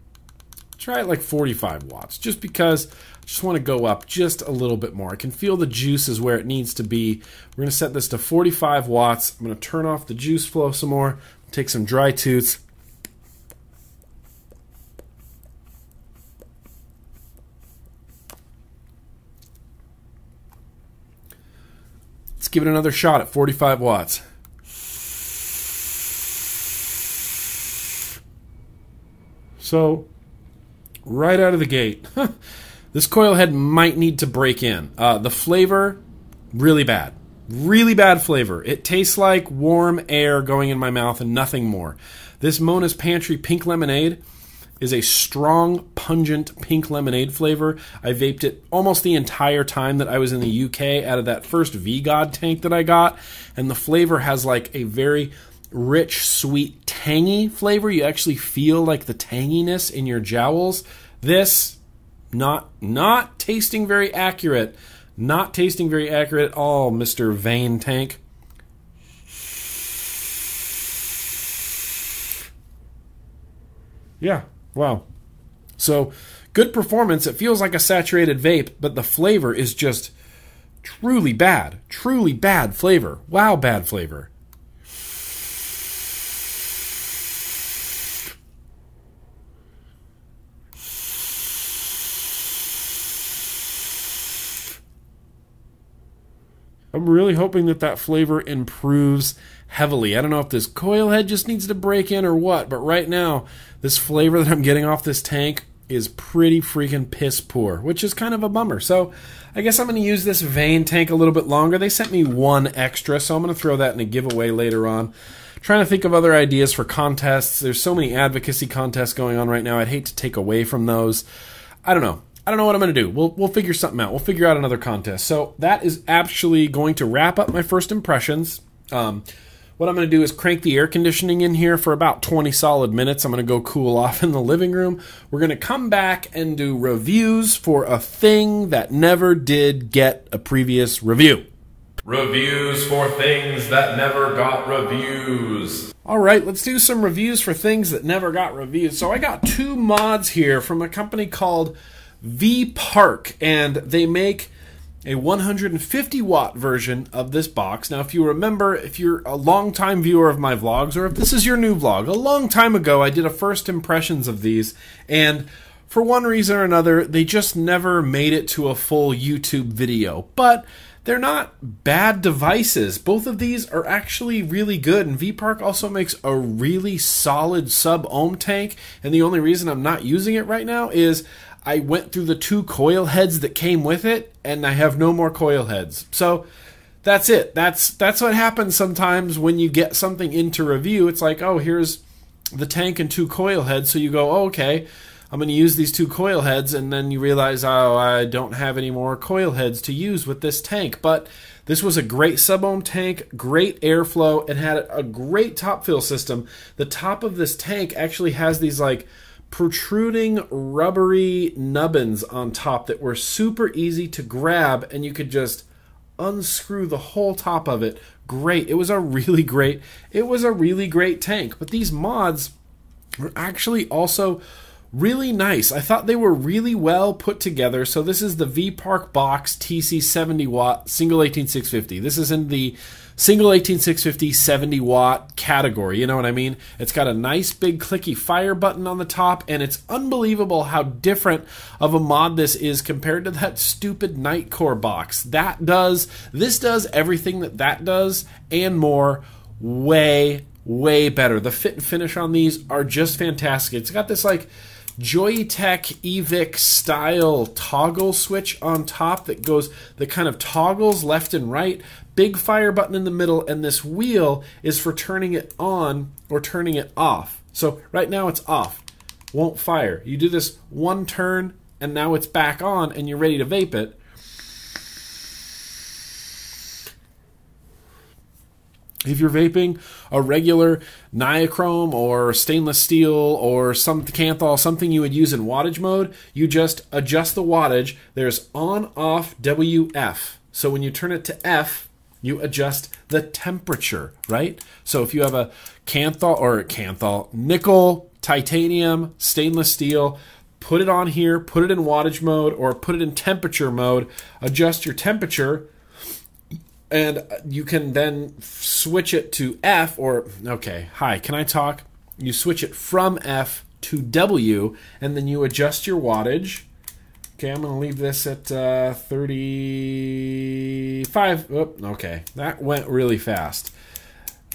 Try it like 45 watts, just because I just want to go up just a little bit more. I can feel the juice is where it needs to be. We're going to set this to 45 watts. I'm going to turn off the juice flow some more, take some dry toots. Let's give it another shot at 45 watts. So, right out of the gate, this coil head might need to break in. The flavor, really bad. Really bad flavor. It tastes like warm air going in my mouth and nothing more. This Mona's Pantry Pink Lemonade is a strong, pungent pink lemonade flavor. I vaped it almost the entire time that I was in the UK out of that first V-God tank that I got. And the flavor has like a very rich, sweet, tangy flavor. You actually feel like the tanginess in your jowls. This, not tasting very accurate. Not tasting very accurate at all, Mr. Vein Tank. Yeah, wow. So, good performance. It feels like a saturated vape, but the flavor is just truly bad. Truly bad flavor. Wow, bad flavor. I'm really hoping that that flavor improves heavily. I don't know if this coil head just needs to break in or what, but right now, this flavor that I'm getting off this tank is pretty freaking piss poor, which is kind of a bummer. So I guess I'm going to use this vein tank a little bit longer. They sent me one extra, so I'm going to throw that in a giveaway later on. Trying to think of other ideas for contests. There's so many advocacy contests going on right now. I'd hate to take away from those. I don't know. I don't know what I'm going to do. We'll figure something out. We'll figure out another contest. So that is actually going to wrap up my first impressions. What I'm going to do is crank the air conditioning in here for about 20 solid minutes. I'm going to go cool off in the living room. We're going to come back and do reviews for a thing that never did get a previous review. Reviews for things that never got reviews. All right, let's do some reviews for things that never got reviews. So I got two mods here from a company called V Park, and they make a 150 watt version of this box. Now, if you remember, if you're a longtime viewer of my vlogs, or if this is your new vlog, a long time ago I did a first impressions of these, and for one reason or another, they just never made it to a full YouTube video. But they're not bad devices. Both of these are actually really good, and V-Park also makes a really solid sub-ohm tank, and the only reason I'm not using it right now is I went through the two coil heads that came with it, and I have no more coil heads. So that's it. That's what happens sometimes when you get something into review. It's like, oh, here's the tank and two coil heads. So you go, oh, okay, I'm going to use these two coil heads, and then you realize, oh, I don't have any more coil heads to use with this tank. But this was a great sub-ohm tank, great airflow. It had a great top fill system. The top of this tank actually has these like protruding rubbery nubbins on top that were super easy to grab, and you could just unscrew the whole top of it. Great. It was a really great tank. But these mods were actually also Really nice. I thought they were really well put together. So this is the V-Park Box TC 70 watt single 18650. This is in the single 18650 70 watt category, you know what I mean? It's got a nice big clicky fire button on the top, and it's unbelievable how different of a mod this is compared to that stupid Nightcore box. This does everything that does and more way better. The fit and finish on these are just fantastic. It's got this like Joyetech EVIC style toggle switch on top that kind of toggles left and right, big fire button in the middle, and this wheel is for turning it on or turning it off. So right now it's off, won't fire. You do this one turn and now it's back on and you're ready to vape it. If you're vaping a regular Niachrome or stainless steel or some Canthal, something you would use in wattage mode, you just adjust the wattage. There's on, off, WF. So when you turn it to F, you adjust the temperature, right? So if you have a Canthal or nickel, titanium, stainless steel, put it on here, put it in wattage mode or put it in temperature mode, adjust your temperature, and you can then switch it to F or, okay, hi, can I talk? You switch it from F to W, and then you adjust your wattage. Okay, I'm going to leave this at 35. Oh, okay, that went really fast.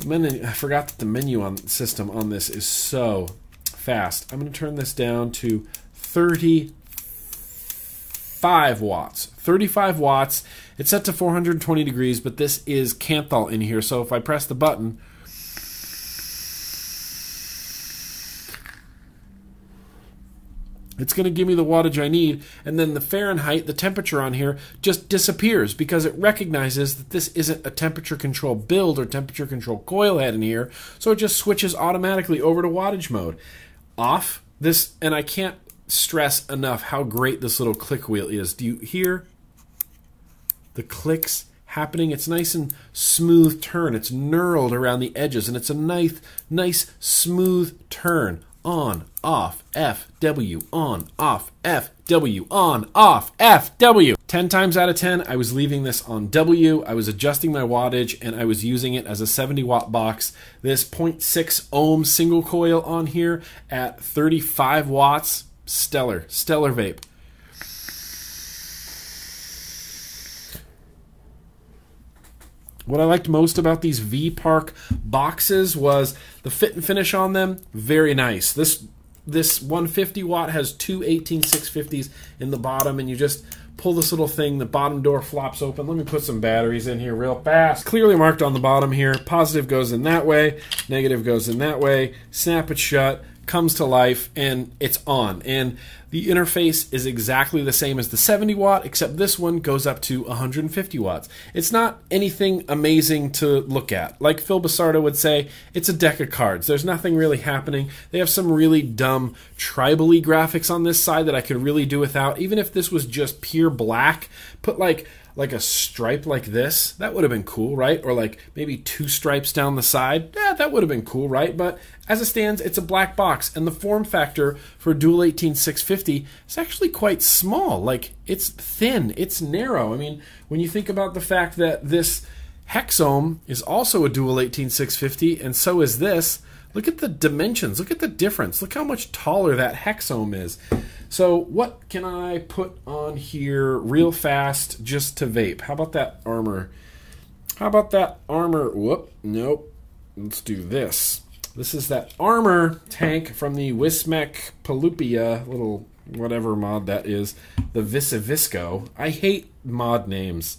The menu, I forgot that the menu system on this is so fast. I'm going to turn this down to 35 watts. 35 watts. It's set to 420 degrees, but this is Canthal in here. So if I press the button, it's going to give me the wattage I need, and then the Fahrenheit, the temperature on here, just disappears because it recognizes that this isn't a temperature control build or temperature control coil head in here, so it just switches automatically over to wattage mode. Off this, and I can't stress enough how great this little click wheel is. Do you hear the clicks happening? It's nice and smooth turn. It's knurled around the edges, and it's a nice smooth turn. On, off, F, W, on, off, F, W, on, off, F, W. 10 times out of 10, I was leaving this on W. I was adjusting my wattage, and I was using it as a 70 watt box. This 0.6 ohm single coil on here at 35 watts, stellar vape. What I liked most about these V-Park boxes was the fit and finish on them, very nice. This 150 watt has two 18650s in the bottom, and you just pull this little thing, the bottom door flops open. Let me put some batteries in here real fast. Clearly marked on the bottom here, positive goes in that way, negative goes in that way, snap it shut, comes to life, and it's on. And the interface is exactly the same as the 70 watt, except this one goes up to 150 watts. It's not anything amazing to look at. Like Phil Basardo would say, it's a deck of cards. There's nothing really happening. They have some really dumb tribally graphics on this side that I could really do without. Even if this was just pure black, put like a stripe like this, that would have been cool, right? Or like maybe two stripes down the side, yeah, that would have been cool, right? But as it stands, it's a black box, and the form factor for dual 18650 is actually quite small. Like, it's thin, it's narrow. I mean, when you think about the fact that this Hex Ohm is also a dual 18650, and so is this, look at the dimensions, look at the difference, look how much taller that Hex Ohm is. So what can I put on here real fast just to vape? How about that armor? How about that armor? Whoop, nope. Let's do this. This is that armor tank from the Wismec Palupia, little whatever mod that is, the Visivisco. I hate mod names.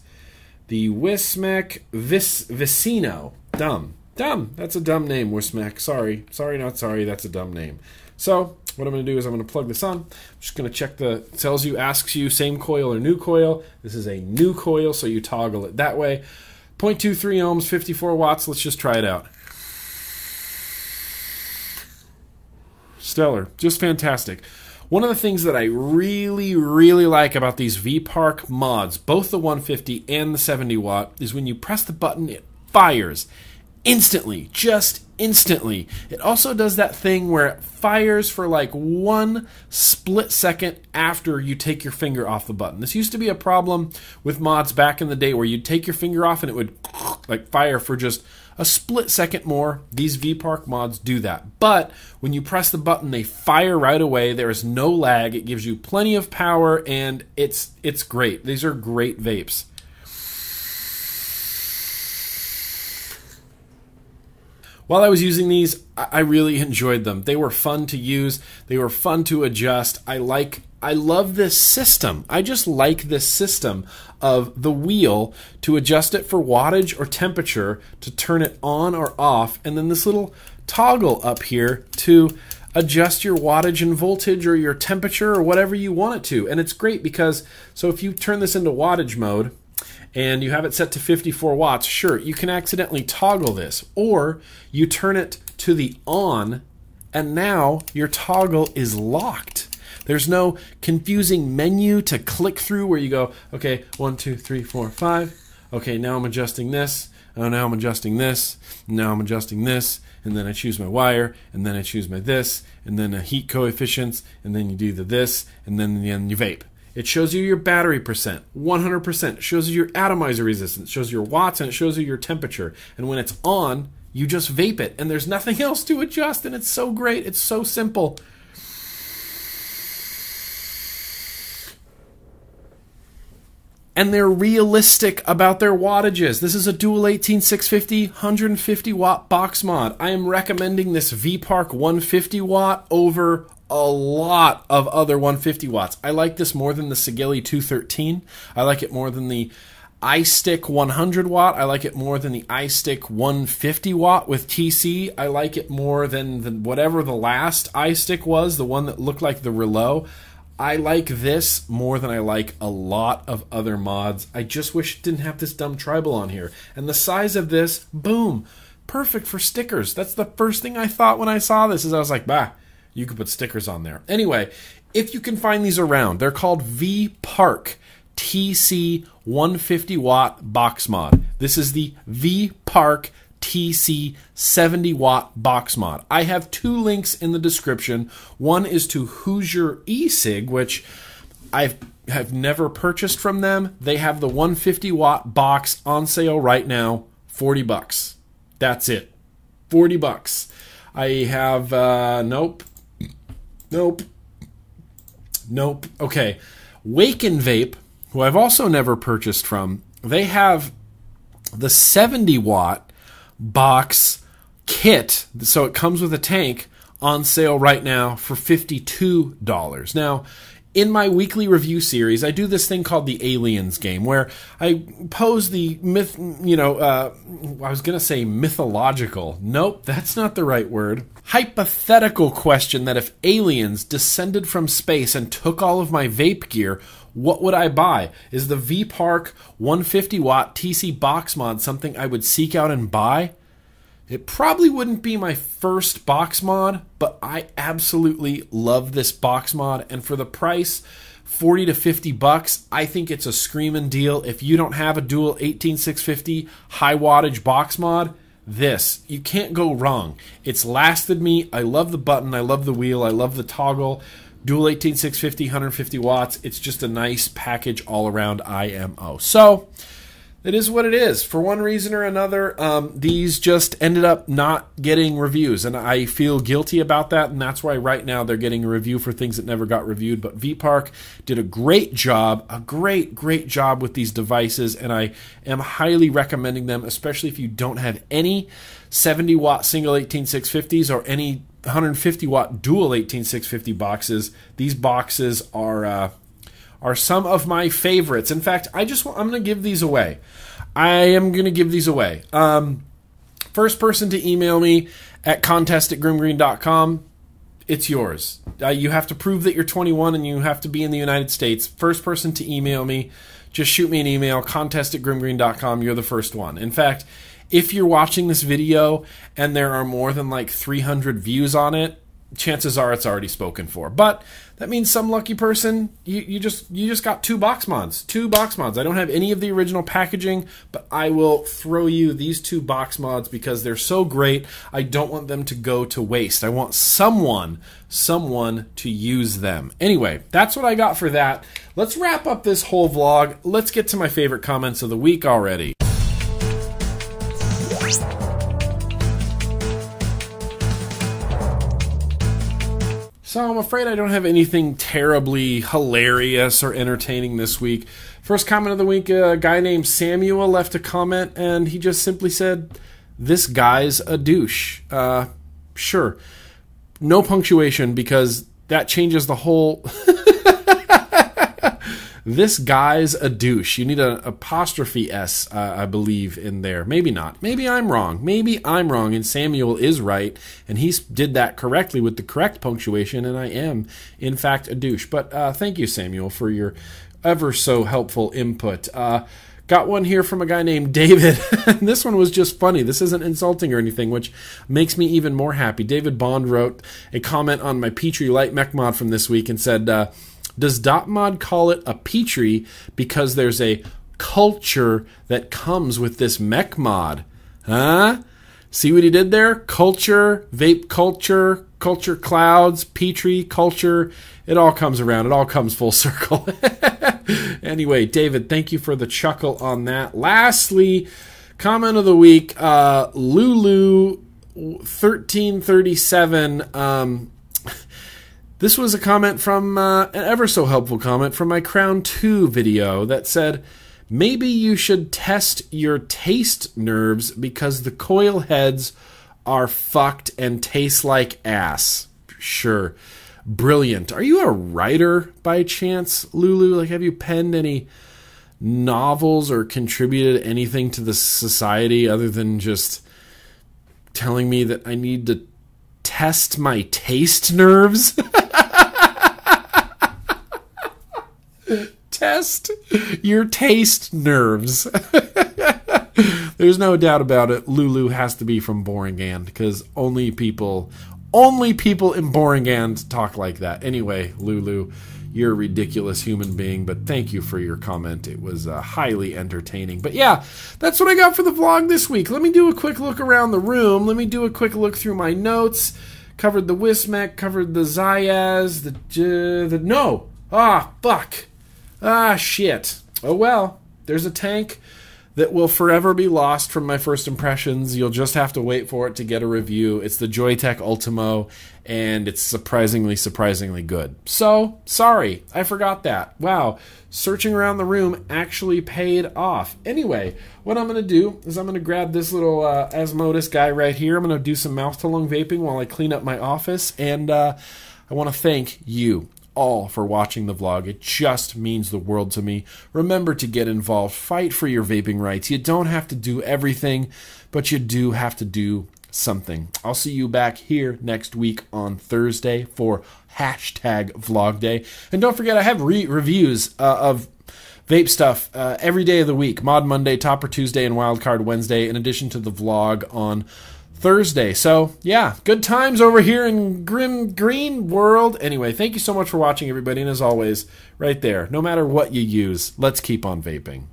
The Wismec Vicino. Dumb. Dumb. That's a dumb name, Wismec. Sorry. Sorry, not sorry. That's a dumb name. So what I'm going to do is I'm going to plug this on. I'm just going to check it tells you, asks you, same coil or new coil. This is a new coil, so you toggle it that way. 0.23 ohms, 54 watts. Let's just try it out. Stellar. Just fantastic. One of the things that I really like about these V-Park mods, both the 150 and the 70 watt, is when you press the button, it fires instantly, just instantly. It also does that thing where it fires for like one split second after you take your finger off the button. This used to be a problem with mods back in the day where you'd take your finger off and it would like fire for just a split second more. These VPark mods do that. But when you press the button, they fire right away. There is no lag. It gives you plenty of power and it's great. These are great vapes. While I was using these, I really enjoyed them. They were fun to use. They were fun to adjust. I love this system. I just like this system of the wheel to adjust it for wattage or temperature, to turn it on or off, and then this little toggle up here to adjust your wattage and voltage or your temperature or whatever you want it to. And it's great because, so if you turn this into wattage mode, and you have it set to 54 watts, sure, you can accidentally toggle this, or you turn it to the on, and now your toggle is locked. There's no confusing menu to click through where you go, okay, 1, 2, 3, 4, 5, okay, now I'm adjusting this, oh, now I'm adjusting this, now I'm adjusting this, and then I choose my wire, and then I choose my this, and then the heat coefficients, and then you do the this, and then in the end you vape. It shows you your battery percent, 100%. It shows you your atomizer resistance, it shows your watts, and it shows you your temperature. And when it's on, you just vape it, and there's nothing else to adjust, and it's so great, it's so simple. And they're realistic about their wattages. This is a dual 18650 150-watt box mod. I am recommending this VPark 150-watt over a lot of other 150 watts. I like this more than the Sigeli 213. I like it more than the iStick 100 watt. I like it more than the iStick 150 watt with TC. I like it more than the, whatever the last iStick was, the one that looked like the Rouleau. I like this more than I like a lot of other mods. I just wish it didn't have this dumb tribal on here. And the size of this, boom, perfect for stickers. That's the first thing I thought when I saw this, is I was like, bah, you could put stickers on there. Anyway, if you can find these around, they're called VPark TC 150 watt box mod. This is the VPark TC 70 watt box mod. I have two links in the description. One is to Hoosier eSig, which I have never purchased from them. They have the 150 watt box on sale right now, 40 bucks. That's it, 40 bucks. I have, nope. Okay, Waken Vape, who I've also never purchased from, they have the 70 watt box kit, so it comes with a tank, on sale right now for $52. Now, in my weekly review series, I do this thing called the Aliens game, where I pose the myth, I was going to say mythological. Nope, that's not the right word. Hypothetical question that if aliens descended from space and took all of my vape gear, what would I buy? Is the VPark 150 watt TC box mod something I would seek out and buy? It probably wouldn't be my first box mod, but I absolutely love this box mod, and for the price, 40 to 50 bucks, I think it's a screaming deal. If you don't have a dual 18650 high wattage box mod, this, you can't go wrong. It's lasted me. I love the button, I love the wheel, I love the toggle. Dual 18650, 150 watts. It's just a nice package all around IMO. So, it is what it is. For one reason or another, these just ended up not getting reviews, and I feel guilty about that, and that's why right now they're getting a review for things that never got reviewed. But VPark did a great job with these devices, and I am highly recommending them, especially if you don't have any 70-watt single 18650s or any 150-watt dual 18650 boxes. These boxes are some of my favorites. In fact, I'm going to give these away. First person to email me at contest@grimgreen.com, it's yours. You have to prove that you're 21 and you have to be in the United States. First person to email me, just shoot me an email, contest@grimgreen.com. You're the first one. In fact, if you're watching this video and there are more than like 300 views on it, chances are it's already spoken for. But that means some lucky person, you just got two box mods. Two box mods. I don't have any of the original packaging, but I will throw you these two box mods because they're so great. I don't want them to go to waste. I want someone to use them. Anyway, that's what I got for that. Let's wrap up this whole vlog. Let's get to my favorite comments of the week already. So I'm afraid I don't have anything terribly hilarious or entertaining this week. First comment of the week, a guy named Samuel left a comment, and he just simply said, "This guy's a douche." Sure. No punctuation, because that changes the whole... This guy's a douche. You need an apostrophe S, I believe, in there. Maybe not. Maybe I'm wrong. Maybe I'm wrong, and Samuel is right, and he did that correctly with the correct punctuation, and I am, in fact, a douche. But thank you, Samuel, for your ever so helpful input. Got one here from a guy named David. This one was just funny. This isn't insulting or anything, which makes me even more happy. David Bond wrote a comment on my Petri Light Mech mod from this week and said... Does DotMod call it a Petri because there's a culture that comes with this mech mod? Huh? See what he did there? Culture, vape culture, culture clouds, Petri, culture. It all comes around. It all comes full circle. Anyway, David, thank you for the chuckle on that. Lastly, comment of the week, Lulu1337, this was a comment from, an ever so helpful comment from my Crown 2 video that said, maybe you should test your taste nerves because the coil heads are fucked and taste like ass. Sure. Brilliant. Are you a writer by chance, Lulu? Like, have you penned any novels or contributed anything to the society other than just telling me that I need to test my taste nerves? Test your taste nerves. There's no doubt about it. Lulu has to be from Boringand, because only people in Boringand talk like that. Anyway, Lulu, you're a ridiculous human being, but thank you for your comment. It was highly entertaining. But yeah, that's what I got for the vlog this week. Let me do a quick look around the room. Let me do a quick look through my notes. Covered the Wismec, covered the Zayaz, the no. Ah, fuck. Ah, shit. Oh, well. There's a tank that will forever be lost from my first impressions. You'll just have to wait for it to get a review. It's the Joytech Ultimo, and it's surprisingly good. So, sorry, I forgot that. Wow, searching around the room actually paid off. Anyway, what I'm gonna do is I'm gonna grab this little Asmodus guy right here. I'm gonna do some mouth-to-lung vaping while I clean up my office, and I wanna thank you all for watching the vlog. It just means the world to me. Remember to get involved. Fight for your vaping rights. You don't have to do everything, but you do have to do something. I'll see you back here next week on Thursday for #vlog day. And don't forget, I have reviews of vape stuff every day of the week. Mod Monday, Topper Tuesday, and Wildcard Wednesday, in addition to the vlog on Thursday. So yeah, good times over here in Grim Green World. Anyway, thank you so much for watching, everybody. And as always, right there, no matter what you use, let's keep on vaping.